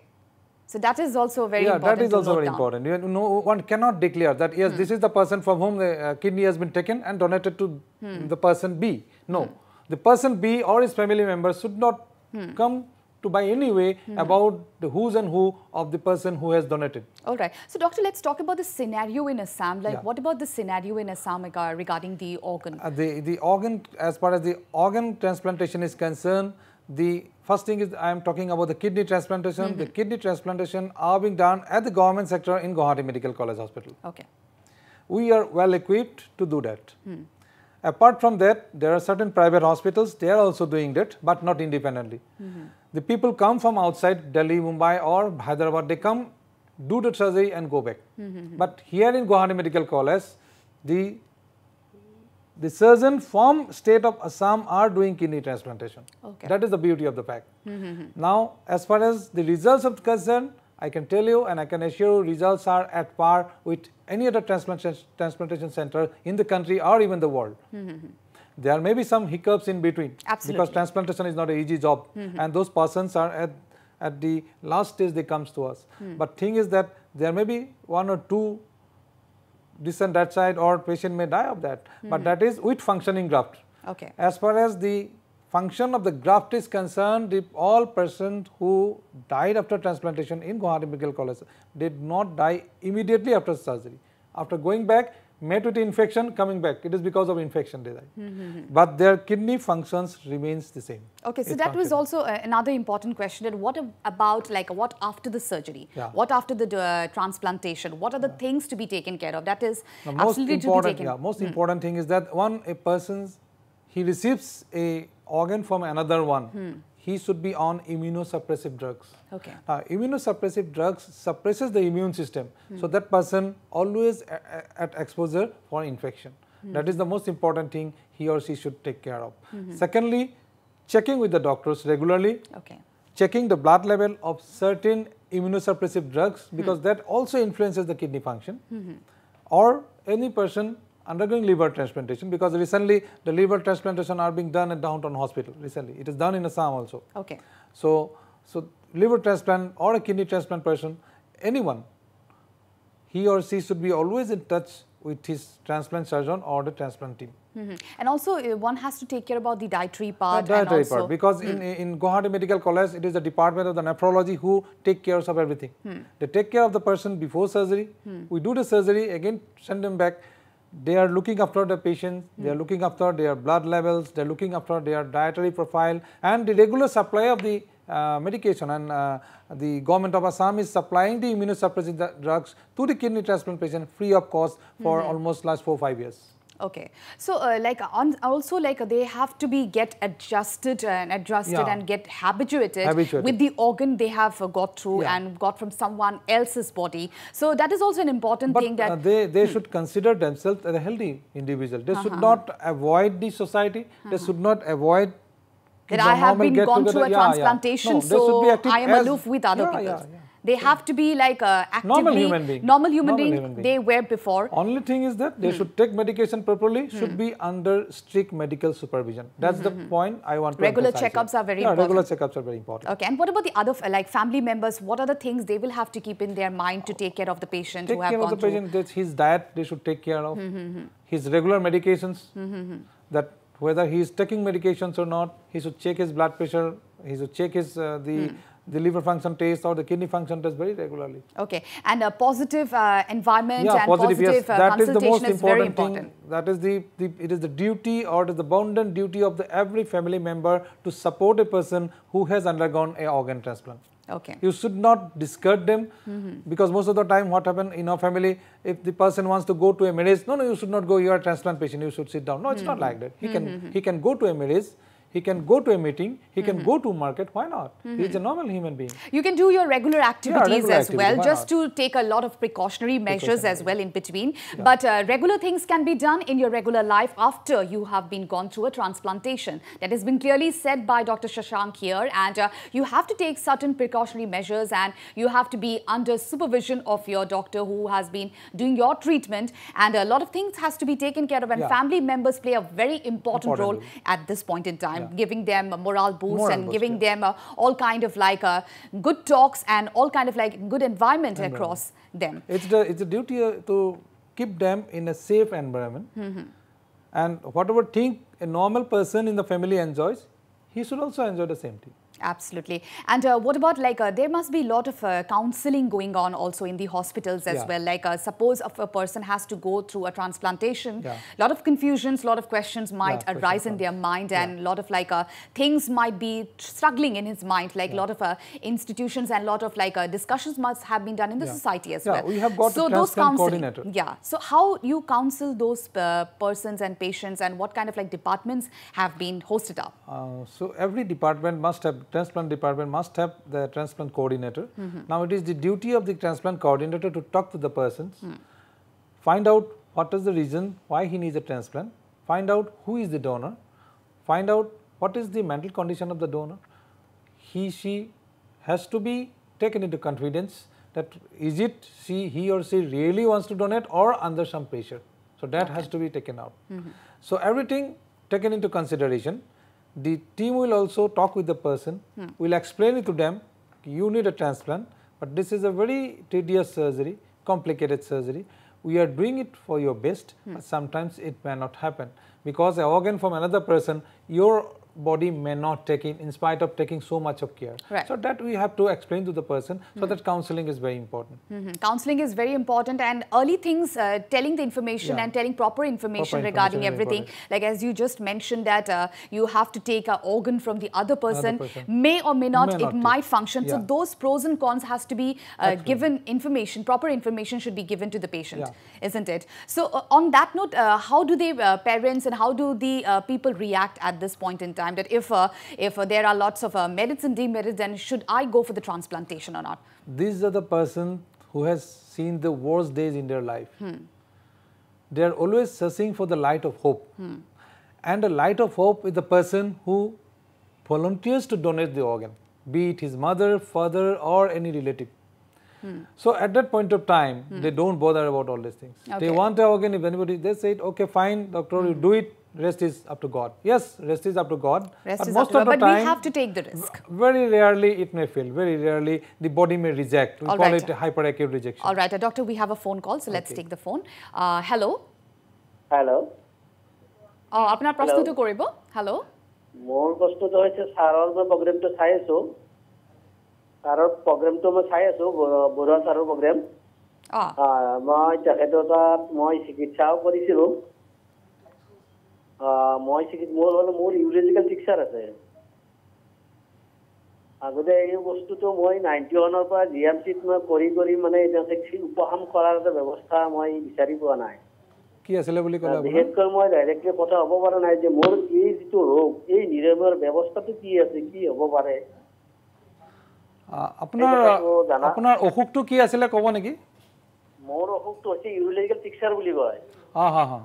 So that is also very yeah, important. Yeah, that is also very down. important. You know, one cannot declare that, yes, hmm. this is the person from whom the uh, kidney has been taken and donated to hmm. the person B. No. Hmm. The person B or his family members should not hmm. come to by any way mm-hmm. about the who's and who of the person who has donated. All right. So, doctor, let's talk about the scenario in Assam. Like, yeah. what about the scenario in Assam regarding the organ? Uh, the, the organ, as far as the organ transplantation is concerned, the first thing is I am talking about the kidney transplantation. Mm-hmm. The kidney transplantation are being done at the government sector in Guwahati Medical College Hospital. Okay. We are well equipped to do that. Mm. Apart from that, there are certain private hospitals, they are also doing that, but not independently. Mm-hmm. The people come from outside Delhi, Mumbai or Hyderabad, they come, do the surgery and go back. Mm-hmm. But here in Guwahati Medical College, the, the surgeon from state of Assam are doing kidney transplantation. Okay. That is the beauty of the fact. Mm-hmm. Now, as far as the results are concerned, I can tell you and I can assure you results are at par with any other transplantation center in the country or even the world. Mm-hmm. There may be some hiccups in between. Absolutely. Because transplantation is not an easy job. Mm-hmm. And those persons are at, at the last stage they come to us. Mm. But thing is that there may be one or two this and that side or patient may die of that. Mm-hmm. But that is with functioning graft. Okay. As far as the function of the graft is concerned, if all persons who died after transplantation in Guwahati Medical College did not die immediately after surgery. After going back, met with the infection, coming back, it is because of infection they die. Mm-hmm. But their kidney functions remains the same. Okay, so it's that functioning. was also uh, another important question. That what about like what after the surgery? Yeah. What after the uh, transplantation? What are the yeah. things to be taken care of? That is now, absolutely to be taken. Yeah, most mm. important thing is that one, a person's, he receives a organ from another one, hmm. he should be on immunosuppressive drugs. Okay. Uh, immunosuppressive drugs suppresses the immune system. Hmm. So that person always a a at exposure for infection. Hmm. That is the most important thing he or she should take care of. Hmm. Secondly, checking with the doctors regularly. Okay. Checking the blood level of certain immunosuppressive drugs, because hmm. that also influences the kidney function. Hmm. Or any person undergoing liver transplantation, because recently the liver transplantation are being done at downtown hospital recently. It is done in Assam also. Okay. So, so liver transplant or a kidney transplant person, anyone, he or she should be always in touch with his transplant surgeon or the transplant team. Mm-hmm. And also uh, one has to take care about the dietary part. The dietary and also part, because mm. in, in Guwahati Medical College, it is the department of the nephrology who take care of everything. Mm. They take care of the person before surgery. Mm. We do the surgery, again send them back. They are looking after the patient, mm. they are looking after their blood levels, they are looking after their dietary profile, and the regular supply of the uh, medication, and uh, the government of Assam is supplying the immunosuppressive drugs to the kidney transplant patient free of cost for mm-hmm. almost last four, five years. Okay, so uh, like on also like they have to be get adjusted and adjusted yeah. and get habituated, habituated with the organ they have got through yeah. and got from someone else's body. So that is also an important but thing that uh, they they hmm. should consider themselves as a healthy individual. They uh-huh. should not avoid the society. Uh-huh. They should not avoid. That I have been gone through a yeah, transplantation, yeah. No, so I am aloof with other yeah, people. Yeah, yeah. They have to be like uh, actively normal human being, normal human normal being, human being. They were before. Only thing is that they hmm. should take medication properly, hmm. should be under strict medical supervision. That's hmm. the point I want to regular emphasize. Regular checkups are very yeah, important. Regular checkups are very important. Okay, and what about the other like family members? What are the things they will have to keep in their mind to take care of the patient take who have care gone of the through? Patient, his diet they should take care of, hmm. his regular medications, hmm. that whether he is taking medications or not, he should check his blood pressure, he should check his uh, the... Hmm. the liver function test or the kidney function test very regularly. Okay, and a positive uh, environment yeah, and positive, positive yes. uh, that consultation is, the most is important very important. Thing. That is the, the, it is the duty or it is the bounden duty of the every family member to support a person who has undergone an organ transplant. Okay. You should not discard them mm-hmm. because most of the time what happens in our family, if the person wants to go to a marriage, no, no, you should not go, you are a transplant patient, you should sit down. No, it's mm-hmm. not like that. He mm-hmm. can, he can go to a marriage. He can go to a meeting, he mm-hmm. can go to market, why not? Mm-hmm. He's a normal human being. You can do your regular activities yeah, regular as activity, well, just not? To take a lot of precautionary measures precautionary. As well in between. Yeah. But uh, regular things can be done in your regular life after you have been gone through a transplantation. That has been clearly said by Doctor Sasanka here, and uh, you have to take certain precautionary measures and you have to be under supervision of your doctor who has been doing your treatment, and a lot of things has to be taken care of, and yeah. family members play a very important, important role really. At this point in time. Yeah. Giving them a morale boost moral and boost, giving yeah. them a, all kind of like a good talks and all kind of like good environment and across them. It's the it's a duty to keep them in a safe environment mm-hmm. and whatever thing a normal person in the family enjoys, he should also enjoy the same thing. Absolutely. And uh, what about like, uh, there must be a lot of uh, counseling going on also in the hospitals as yeah. well. Like uh, suppose if a person has to go through a transplantation, a yeah. lot of confusions, a lot of questions might yeah, arise questions. In their mind yeah. and a lot of like uh, things might be struggling in his mind. Like a yeah. lot of uh, institutions and a lot of like uh, discussions must have been done in the yeah. society as yeah, well. We have got so those counseling, yeah. So how you counsel those uh, persons and patients, and what kind of like departments have been hosted up? Uh, so every department must have transplant department must have the transplant coordinator. Mm-hmm. Now it is the duty of the transplant coordinator to talk to the persons, mm. find out what is the reason why he needs a transplant, find out who is the donor, find out what is the mental condition of the donor. He, she has to be taken into confidence that is it she, he or she really wants to donate or under some pressure. So that okay. has to be taken out. Mm-hmm. So everything taken into consideration. The team will also talk with the person, hmm. will explain it to them, you need a transplant, but this is a very tedious surgery, complicated surgery. We are doing it for your best, hmm. but sometimes it may not happen. Because an organ from another person, your body may not take in, in spite of taking so much of care. Right. So that we have to explain to the person, so mm-hmm. that counseling is very important. Mm-hmm. Counseling is very important, and early things, uh, telling the information yeah. and telling proper information proper regarding information everything. Information. Like as you just mentioned that uh, you have to take an organ from the other person, person. may or may not, may not it take. might function. Yeah. So those pros and cons has to be uh, given information, proper information should be given to the patient, yeah. isn't it? So uh, on that note, uh, how do the uh, parents and how do the uh, people react at this point in time? That if uh, if uh, there are lots of uh, merits and demerits, then should I go for the transplantation or not? These are the person who has seen the worst days in their life. Hmm. They are always searching for the light of hope. Hmm. And the light of hope is the person who volunteers to donate the organ, be it his mother, father or any relative. Hmm. So at that point of time, hmm. they don't bother about all these things. Okay. They want the organ, if anybody, they say, okay fine, doctor, hmm. you do it. Rest is up to God. Yes, rest is up to God. Rest but is most up to God, but time, we have to take the risk. Very rarely it may fail. Very rarely the body may reject. We All call right. it hyperacute rejection. All right, uh, doctor, we have a phone call, so okay. let's take the phone. Uh, hello. Hello. Oh, apna prashno to koribo. Hello. More prashno to hoyeche sarar program to sai aso. Sarar program to ma sai aso. Bora sarar program. Ah. Ah, ma jaketo ta ma shikichao korisilu. Uh, more more urological picture as I was to more ninety on of a G M C, Corridor, Mana, the section, Upaham Kora, the Vavasta, my Saribuana. কি আছেলে বুলি কলা বিহেতকৈ মই directly কথা হ'ব পৰা নাই যে মোৰ এই যিটো ৰোগ এই নিৰাময়ৰ ব্যৱস্থাটো কি আছে কি হ'ব পাৰে আপোনাৰ আপোনাৰ অসুখটো কি আছেলে ক'ব নেকি মোৰ অসুখটো আছে ইউৰোলজিকেল টিক্সাৰ বুলি কয় হা হা হা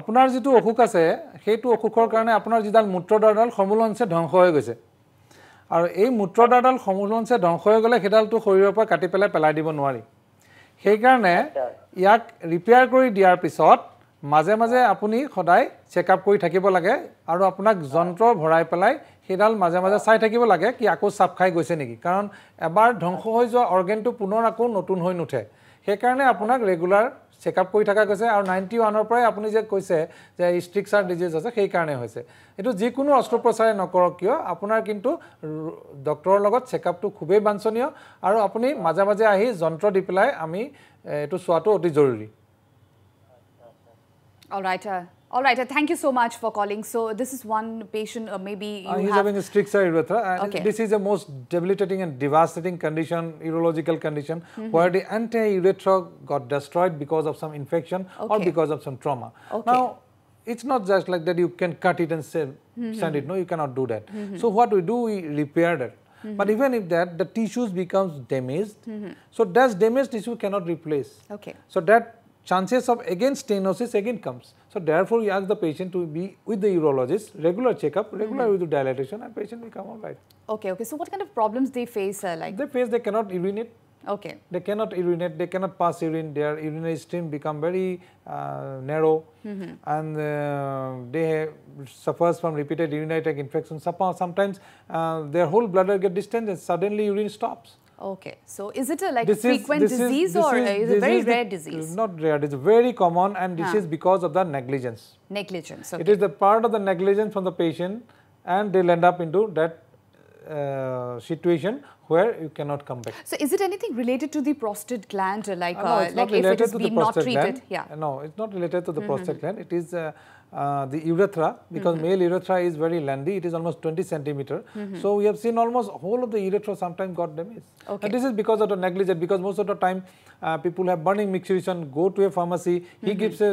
আপোনাৰ যিটো অসুখ আছে সেইটো অসুখৰ কাৰণে আপোনাৰ যিডাল মূত্ৰদাৰডাল সমুলনছে ধ্বংস হৈ গৈছে আৰু এই মূত্ৰদাৰডাল সমুলনছে ধ্বংস হৈ গলে হেডালটো শৰীৰৰ পৰা কাটি পেলাই পেলাই দিব নোৱাৰি সেই কাৰণে ইয়াক ৰিপেয়াৰ কৰি দিয়াৰ পিছত মাঝে মাঝে আপুনি খদাই চেকআপ কৰি থাকিব লাগে আৰু আপোনাক যন্ত্ৰ ভৰাই পেলাই হেডাল মাঝে মাঝে চাই থাকিব লাগে কি আকো সাপ খাই গৈছে নেকি কাৰণ এবাৰ ধ্বংস হৈ যোৱা অৰ্গানটো পুনৰ আকো নতুন হৈ নুঠে সেই কাৰণে আপোনাক ৰেগুলাৰ চেকআপ কৰি থাকা গৈছে আৰু ninety-one ৰ পৰাই আপুনি যে কৈছে যে স্ট্রিকচার ডিজিজ আছে সেই কাৰণে হৈছে এটো যে কোনো অস্ত্ৰোপচাৰ নকৰক কিয় আপোনাৰ কিন্তু ডক্টৰৰ লগত চেকআপটো খুবেই বাঞ্ছনীয় আৰু আপুনি মাজে মাজে আহি যন্ত্ৰ দি পেলাই আমি এটো সোৱাটো অতি জৰুৰী alright alright thank you so much for calling so this is one patient maybe you have his having stricture urethra and this is a most debilitating and devastating condition urological condition mm-hmm. where the entire urethra got destroyed because of some infection okay. or because of some trauma okay. now it's not just like that you can cut it and send, mm-hmm. send it no you cannot do that mm-hmm. so what we do we repair that Mm-hmm. But even if that, the tissues becomes damaged. Mm-hmm. So that damaged tissue cannot replace. Okay. So that chances of again stenosis again comes. So therefore, you ask the patient to be with the urologist, regular checkup, regular mm-hmm. with dilatation, and patient will come all right. Okay. Okay. So what kind of problems they face? Uh, like they face they cannot urinate. Okay. They cannot urinate. They cannot pass urine. Their urinary stream become very uh, narrow, mm-hmm. and uh, they suffers from repeated urinary tract infection. Sometimes uh, their whole bladder get distended. Suddenly urine stops. Okay. So is it a like this frequent is, disease is, or is, is it a very is rare the, disease? Not rare. It's very common, and this huh. is because of the negligence. Negligence. Okay. It is the part of the negligence from the patient, and they'll end up into that uh, situation. Where you cannot come back. So, is it anything related to the prostate gland, like uh, no, it's like not if it is to the not treated? Gland. Yeah. No, it's not related to the mm-hmm. prostate gland. It is uh, uh, the urethra because mm-hmm. male urethra is very landy. It is almost twenty centimeter. Mm-hmm. So we have seen almost whole of the urethra sometimes got damaged. Okay. And this is because of the negligence. Because most of the time uh, people have burning mixation. Go to a pharmacy. Mm-hmm. He gives a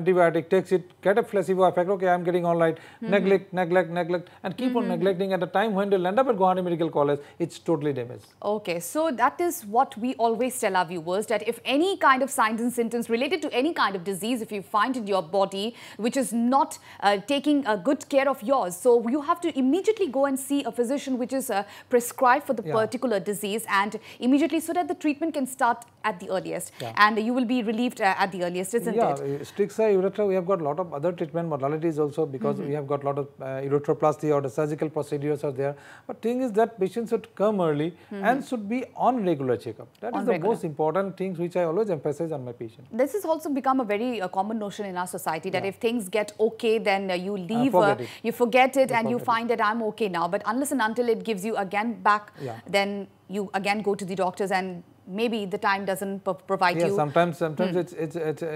antibiotic, takes it, get a placebo effect. Okay, I'm getting all right. Mm-hmm. Neglect, neglect, neglect, and keep mm-hmm. on neglecting. At the time when they land up at Guwahati Medical College, it's totally damaged. Okay, so that is what we always tell our viewers that if any kind of signs and symptoms related to any kind of disease, if you find in your body which is not uh, taking a good care of yours, so you have to immediately go and see a physician which is uh, prescribed for the yeah. particular disease and immediately so that the treatment can start at the earliest yeah. and you will be relieved uh, at the earliest, isn't yeah, it? Yeah, stricture urethra, we have got a lot of other treatment modalities also because mm-hmm. we have got a lot of uh, urethroplasty or the surgical procedures are there. But thing is that patients should come early Mm-hmm. and should be on regular checkup. That on is the regular. most important things which I always emphasize on my patient. This has also become a very uh, common notion in our society that yeah. if things get okay, then uh, you leave, uh, forget uh, you forget it, you and forget you find it. that I'm okay now. But unless and until it gives you again back, yeah. then you again go to the doctors and maybe the time doesn't provide yeah, you. Sometimes, sometimes hmm. it's it's, it's uh,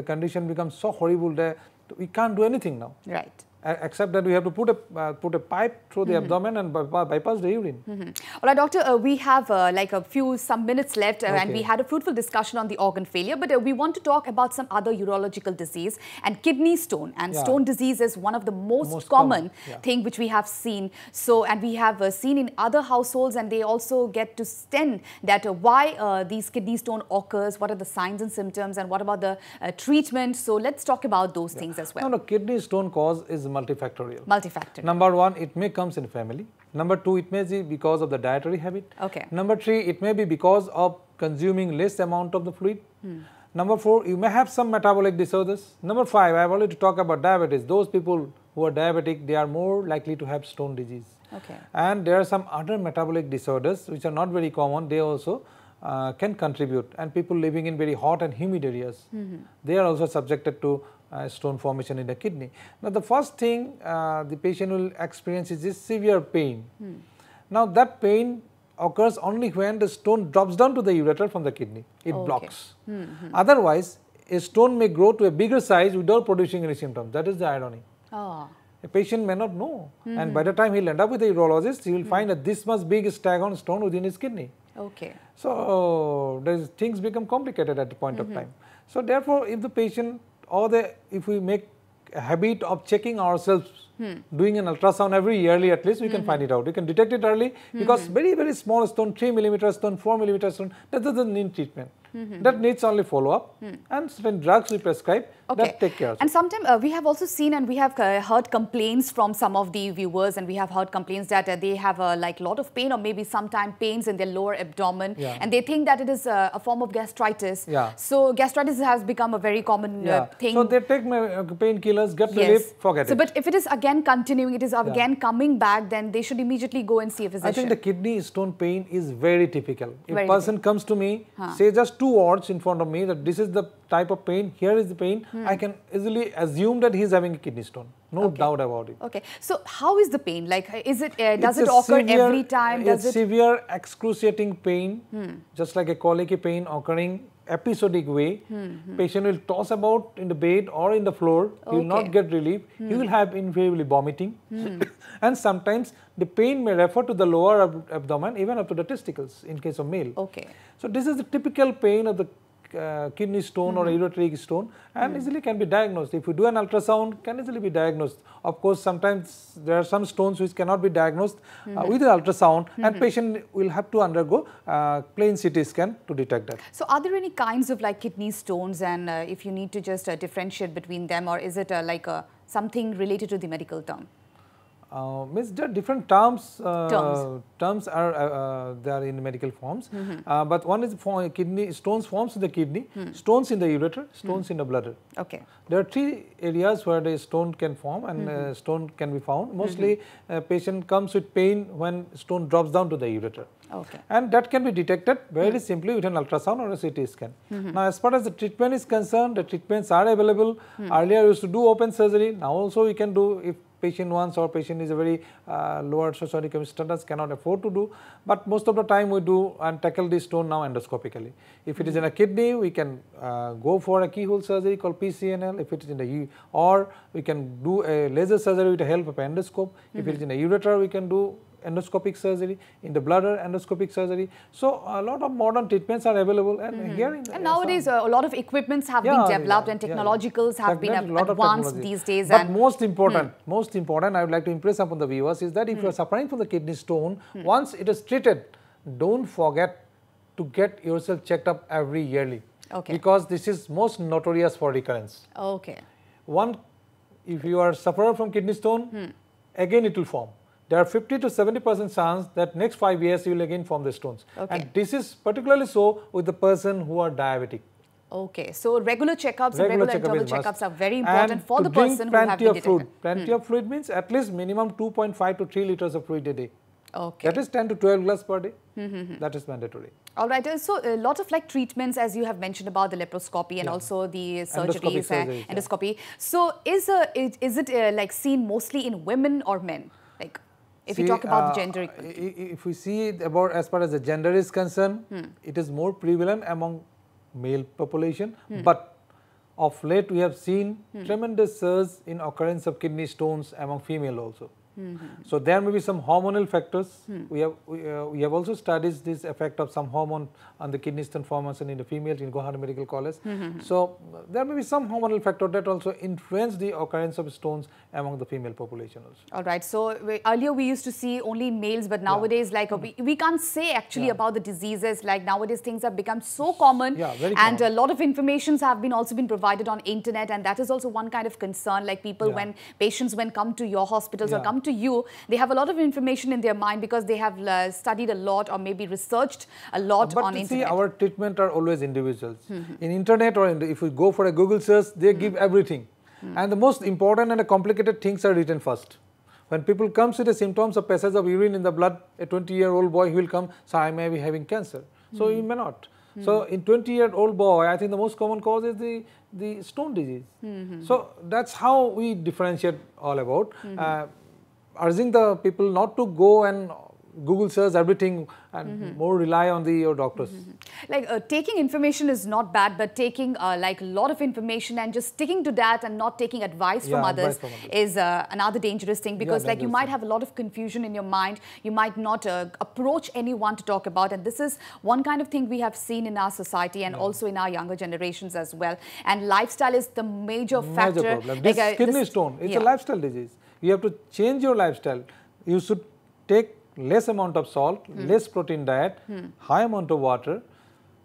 the condition becomes so horrible that we can't do anything now. Right. Except that we have to put a uh, put a pipe through the mm-hmm. abdomen and bypass the urine. Mm-hmm. All right, doctor, uh, we have uh, like a few some minutes left, uh, okay. and we had a fruitful discussion on the organ failure. But uh, we want to talk about some other urological disease and kidney stone. And yeah. stone disease is one of the most, most common, common. Yeah. thing which we have seen. So, and we have uh, seen in other households, and they also get to stem that uh, why uh, these kidney stone occurs. What are the signs and symptoms, and what about the uh, treatment? So, let's talk about those yeah. things as well. No, no, kidney stone cause is multifactorial. Multifactorial. Number one, it may comes in family. Number two, it may be because of the dietary habit. Okay. Number three, it may be because of consuming less amount of the fluid. Hmm. Number four, you may have some metabolic disorders. Number five, I have already talked about diabetes. Those people who are diabetic, they are more likely to have stone disease. Okay. And there are some other metabolic disorders which are not very common. They also uh, can contribute. And people living in very hot and humid areas, mm-hmm. they are also subjected to Uh, stone formation in the kidney. Now, the first thing uh, the patient will experience is this severe pain. Hmm. Now, that pain occurs only when the stone drops down to the urethra from the kidney. It okay. blocks. Hmm, hmm. Otherwise, a stone may grow to a bigger size without producing any symptoms. That is the irony. Oh. A patient may not know. Hmm. And by the time he'll end up with a urologist, he will hmm. find that this much big stagnant stone within his kidney. Okay. So, uh, things become complicated at the point mm-hmm. of time. So, therefore, if the patient or the, if we make a habit of checking ourselves, hmm. doing an ultrasound every yearly at least, we mm-hmm. can find it out. We can detect it early because mm-hmm. very, very small stone, three millimeter stone, four millimeter stone, that doesn't need treatment. Mm-hmm. That needs only follow-up mm. and certain drugs we prescribe okay. that take care of. And sometimes uh, we have also seen and we have uh, heard complaints from some of the viewers, and we have heard complaints that uh, they have uh, like lot of pain or maybe sometimes pains in their lower abdomen yeah. and they think that it is uh, a form of gastritis. Yeah. So gastritis has become a very common yeah. uh, thing. So they take painkillers, get yes. relief, forget so, it. But if it is again continuing, it is yeah. again coming back, then they should immediately go and see a physician. I think the kidney stone pain is very typical. If a person typical. comes to me, huh. say just two words in front of me that this is the type of pain, here is the pain, hmm. I can easily assume that he is having a kidney stone. No okay. doubt about it. Okay. So, how is the pain? Like, is it, uh, does it's it occur severe, every time? Does it's it... severe excruciating pain, hmm. just like a colicky pain occurring episodic way. Hmm. Patient will toss about in the bed or in the floor. Okay. He will not get relief. Hmm. He will have invariably vomiting. Hmm. And sometimes the pain may refer to the lower ab abdomen, even up to the testicles in case of male. Okay. So, this is the typical pain of the Uh, kidney stone mm-hmm. or ureteric stone, and mm-hmm. easily can be diagnosed. If you do an ultrasound, can easily be diagnosed. Of course, sometimes there are some stones which cannot be diagnosed mm-hmm. uh, with an ultrasound mm-hmm. and patient will have to undergo uh, plain C T scan to detect that. So, are there any kinds of like kidney stones, and uh, if you need to just uh, differentiate between them, or is it uh, like uh, something related to the medical term? Uh, means there are different terms, uh, terms. terms are uh, uh, they are in medical forms, mm-hmm. uh, but one is for kidney, stones forms in the kidney, mm. stones in the ureter, stones mm. in the bladder. Okay. There are three areas where the stone can form and mm-hmm. uh, stone can be found. Mostly mm-hmm. uh, patient comes with pain when stone drops down to the ureter. Okay. And that can be detected very mm. simply with an ultrasound or a C T scan. Mm-hmm. Now, as far as the treatment is concerned, the treatments are available. Mm. Earlier we used to do open surgery, now also we can do if patient wants or patient is a very uh, lower socioeconomic status, cannot afford to do. But most of the time we do and tackle this stone now endoscopically. If it is in a kidney, we can uh, go for a keyhole surgery called P C N L. If it is in the, or we can do a laser surgery with the help of an endoscope. Mm-hmm. If it is in the ureter, we can do endoscopic surgery, in the bladder endoscopic surgery. So, a lot of modern treatments are available, and mm-hmm. here in the, and nowadays uh, a lot of equipments have yeah, been developed yeah, and technologicals yeah. have Techn been advanced these days. But and most important, hmm. most important I would like to impress upon the viewers is that if hmm. you are suffering from the kidney stone, hmm. once it is treated, don't forget to get yourself checked up every yearly. Okay. Because this is most notorious for recurrence. Okay. One, if you are suffering from kidney stone, hmm. again it will form. There are fifty to seventy percent chance that next five years you will again form the stones. Okay. And this is particularly so with the person who are diabetic. Okay, so regular checkups regular and regular check interval checkups are very important and for the person who have been fluid. Plenty hmm. of fluid means at least minimum two point five to three liters of fluid a day. Okay. That is ten to twelve glass per day. Mm-hmm. That is mandatory. All right. So, a lot of like treatments as you have mentioned about the laparoscopy and yeah. also the surgeries, endoscopy. Surgeries, uh, endoscopy. Yeah. So, is, uh, it, is it uh, like seen mostly in women or men? Like, if see, we talk about uh, the gender equality. If we see it about as far as the gender is concerned, hmm. it is more prevalent among male population. Hmm. But of late, we have seen hmm. tremendous surge in occurrence of kidney stones among female also. Mm-hmm. So, there may be some hormonal factors. Mm. We have we, uh, we have also studied this effect of some hormone on the kidney stone formation in the females in Guwahati Medical College. Mm-hmm. So, there may be some hormonal factor that also influence the occurrence of stones among the female population also. All right. So, we, earlier we used to see only males, but nowadays yeah. like mm. we, we can't say actually yeah. about the diseases. Like nowadays things have become so common yeah, very and common. A lot of informations have been also been provided on internet, and that is also one kind of concern. Like people yeah. when patients when come to your hospitals yeah. or come to you, they have a lot of information in their mind because they have uh, studied a lot or maybe researched a lot but on internet. But see, our treatment are always individuals. Mm-hmm. In internet or in the, if we go for a Google search, they mm-hmm. give everything. Mm-hmm. And the most important and the complicated things are written first. When people comes with the symptoms of passage of urine in the blood, a twenty year old boy, he will come, so I may be having cancer. So, mm-hmm. he may not. Mm-hmm. So, in twenty year old boy, I think the most common cause is the, the stone disease. Mm-hmm. So, that's how we differentiate all about. Mm-hmm. uh, Urging the people not to go and Google search everything and mm-hmm. more rely on the your doctors. Mm-hmm. Like uh, taking information is not bad, but taking uh, like a lot of information and just sticking to that and not taking advice, yeah, from, advice others from others is uh, another dangerous thing, because yeah, like you might have a lot of confusion in your mind. You might not uh, approach anyone to talk about, and this is one kind of thing we have seen in our society and yeah. also in our younger generations as well. And lifestyle is the major, major factor. Problem. This like, uh, kidney this, stone, it's yeah. a lifestyle disease. You have to change your lifestyle. You should take less amount of salt, hmm. less protein diet, hmm. high amount of water.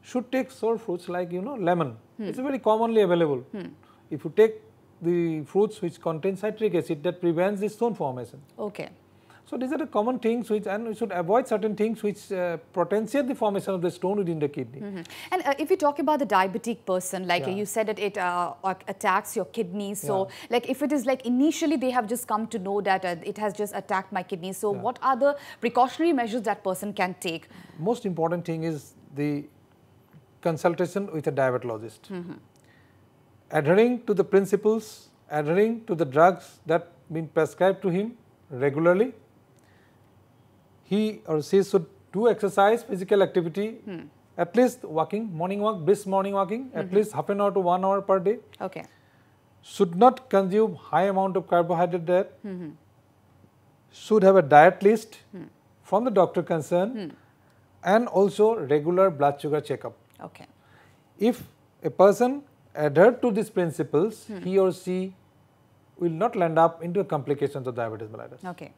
Should take sour fruits like, you know, lemon. Hmm. It's very commonly available. Hmm. If you take the fruits which contain citric acid, that prevents the stone formation. Okay. So these are the common things which, and we should avoid certain things which uh, potentiate the formation of the stone within the kidney. Mm-hmm. And uh, if you talk about the diabetic person, like yeah. you said that it uh, attacks your kidneys. So yeah. like if it is like initially they have just come to know that uh, it has just attacked my kidney. So yeah. what are the precautionary measures that person can take? Most important thing is the consultation with a diabetologist. Mm-hmm. Adhering to the principles, adhering to the drugs that been prescribed to him regularly. He or she should do exercise, physical activity, hmm. at least walking, morning walk, brisk morning walking, at mm-hmm. least half an hour to one hour per day. Okay. Should not consume high amount of carbohydrate diet. Mm-hmm. Should have a diet list hmm. from the doctor concerned, hmm. and also regular blood sugar checkup. Okay. If a person adhered to these principles, hmm. he or she will not land up into complications of diabetes mellitus. Okay.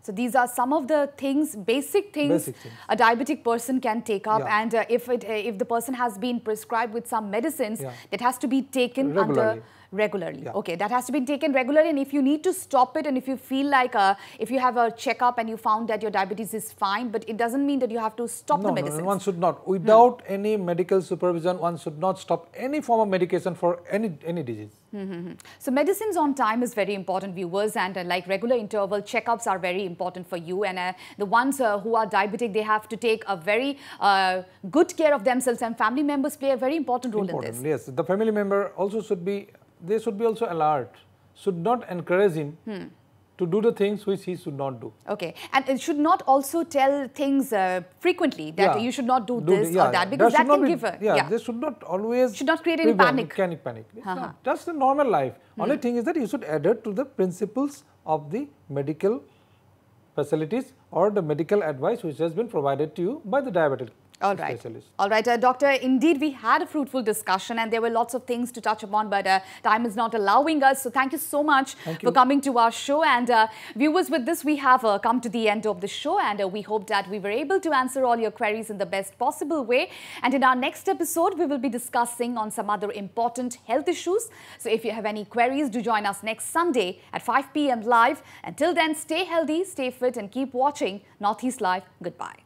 So these are some of the things, basic things, basic things. a diabetic person can take up, yeah. and uh, if it, uh, if the person has been prescribed with some medicines, yeah. that has to be taken regularly. under regularly. Yeah. Okay, that has to be taken regularly, and if you need to stop it, and if you feel like a, if you have a checkup and you found that your diabetes is fine, but it doesn't mean that you have to stop no, the medicines. No, one should not. Without hmm. any medical supervision, one should not stop any form of medication for any any disease. Mm-hmm. So medicines on time is very important, viewers, and uh, like regular interval checkups are very important for you, and uh, the ones uh, who are diabetic, they have to take a very uh, good care of themselves, and family members play a very important role important, in this. Yes, the family member also should be, they should be also alert, should not encourage him hmm. to do the things which he should not do. Okay, and it should not also tell things uh, frequently that yeah. you should not do, do this the, yeah, or that, because that, that can be, give a... Yeah, yeah, they should not always... Should not create any panic. Panic, panic. Uh-huh. not, that's the normal life. Hmm. Only thing is that you should adhere to the principles of the medical facilities or the medical advice which has been provided to you by the diabetic. All right. All right, uh, Doctor, indeed we had a fruitful discussion and there were lots of things to touch upon, but uh, time is not allowing us. So thank you so much thank for you. coming to our show. And uh, viewers, with this we have uh, come to the end of the show, and uh, we hope that we were able to answer all your queries in the best possible way. And in our next episode, we will be discussing on some other important health issues. So if you have any queries, do join us next Sunday at five p m live. Until then, stay healthy, stay fit and keep watching Northeast Live. Goodbye.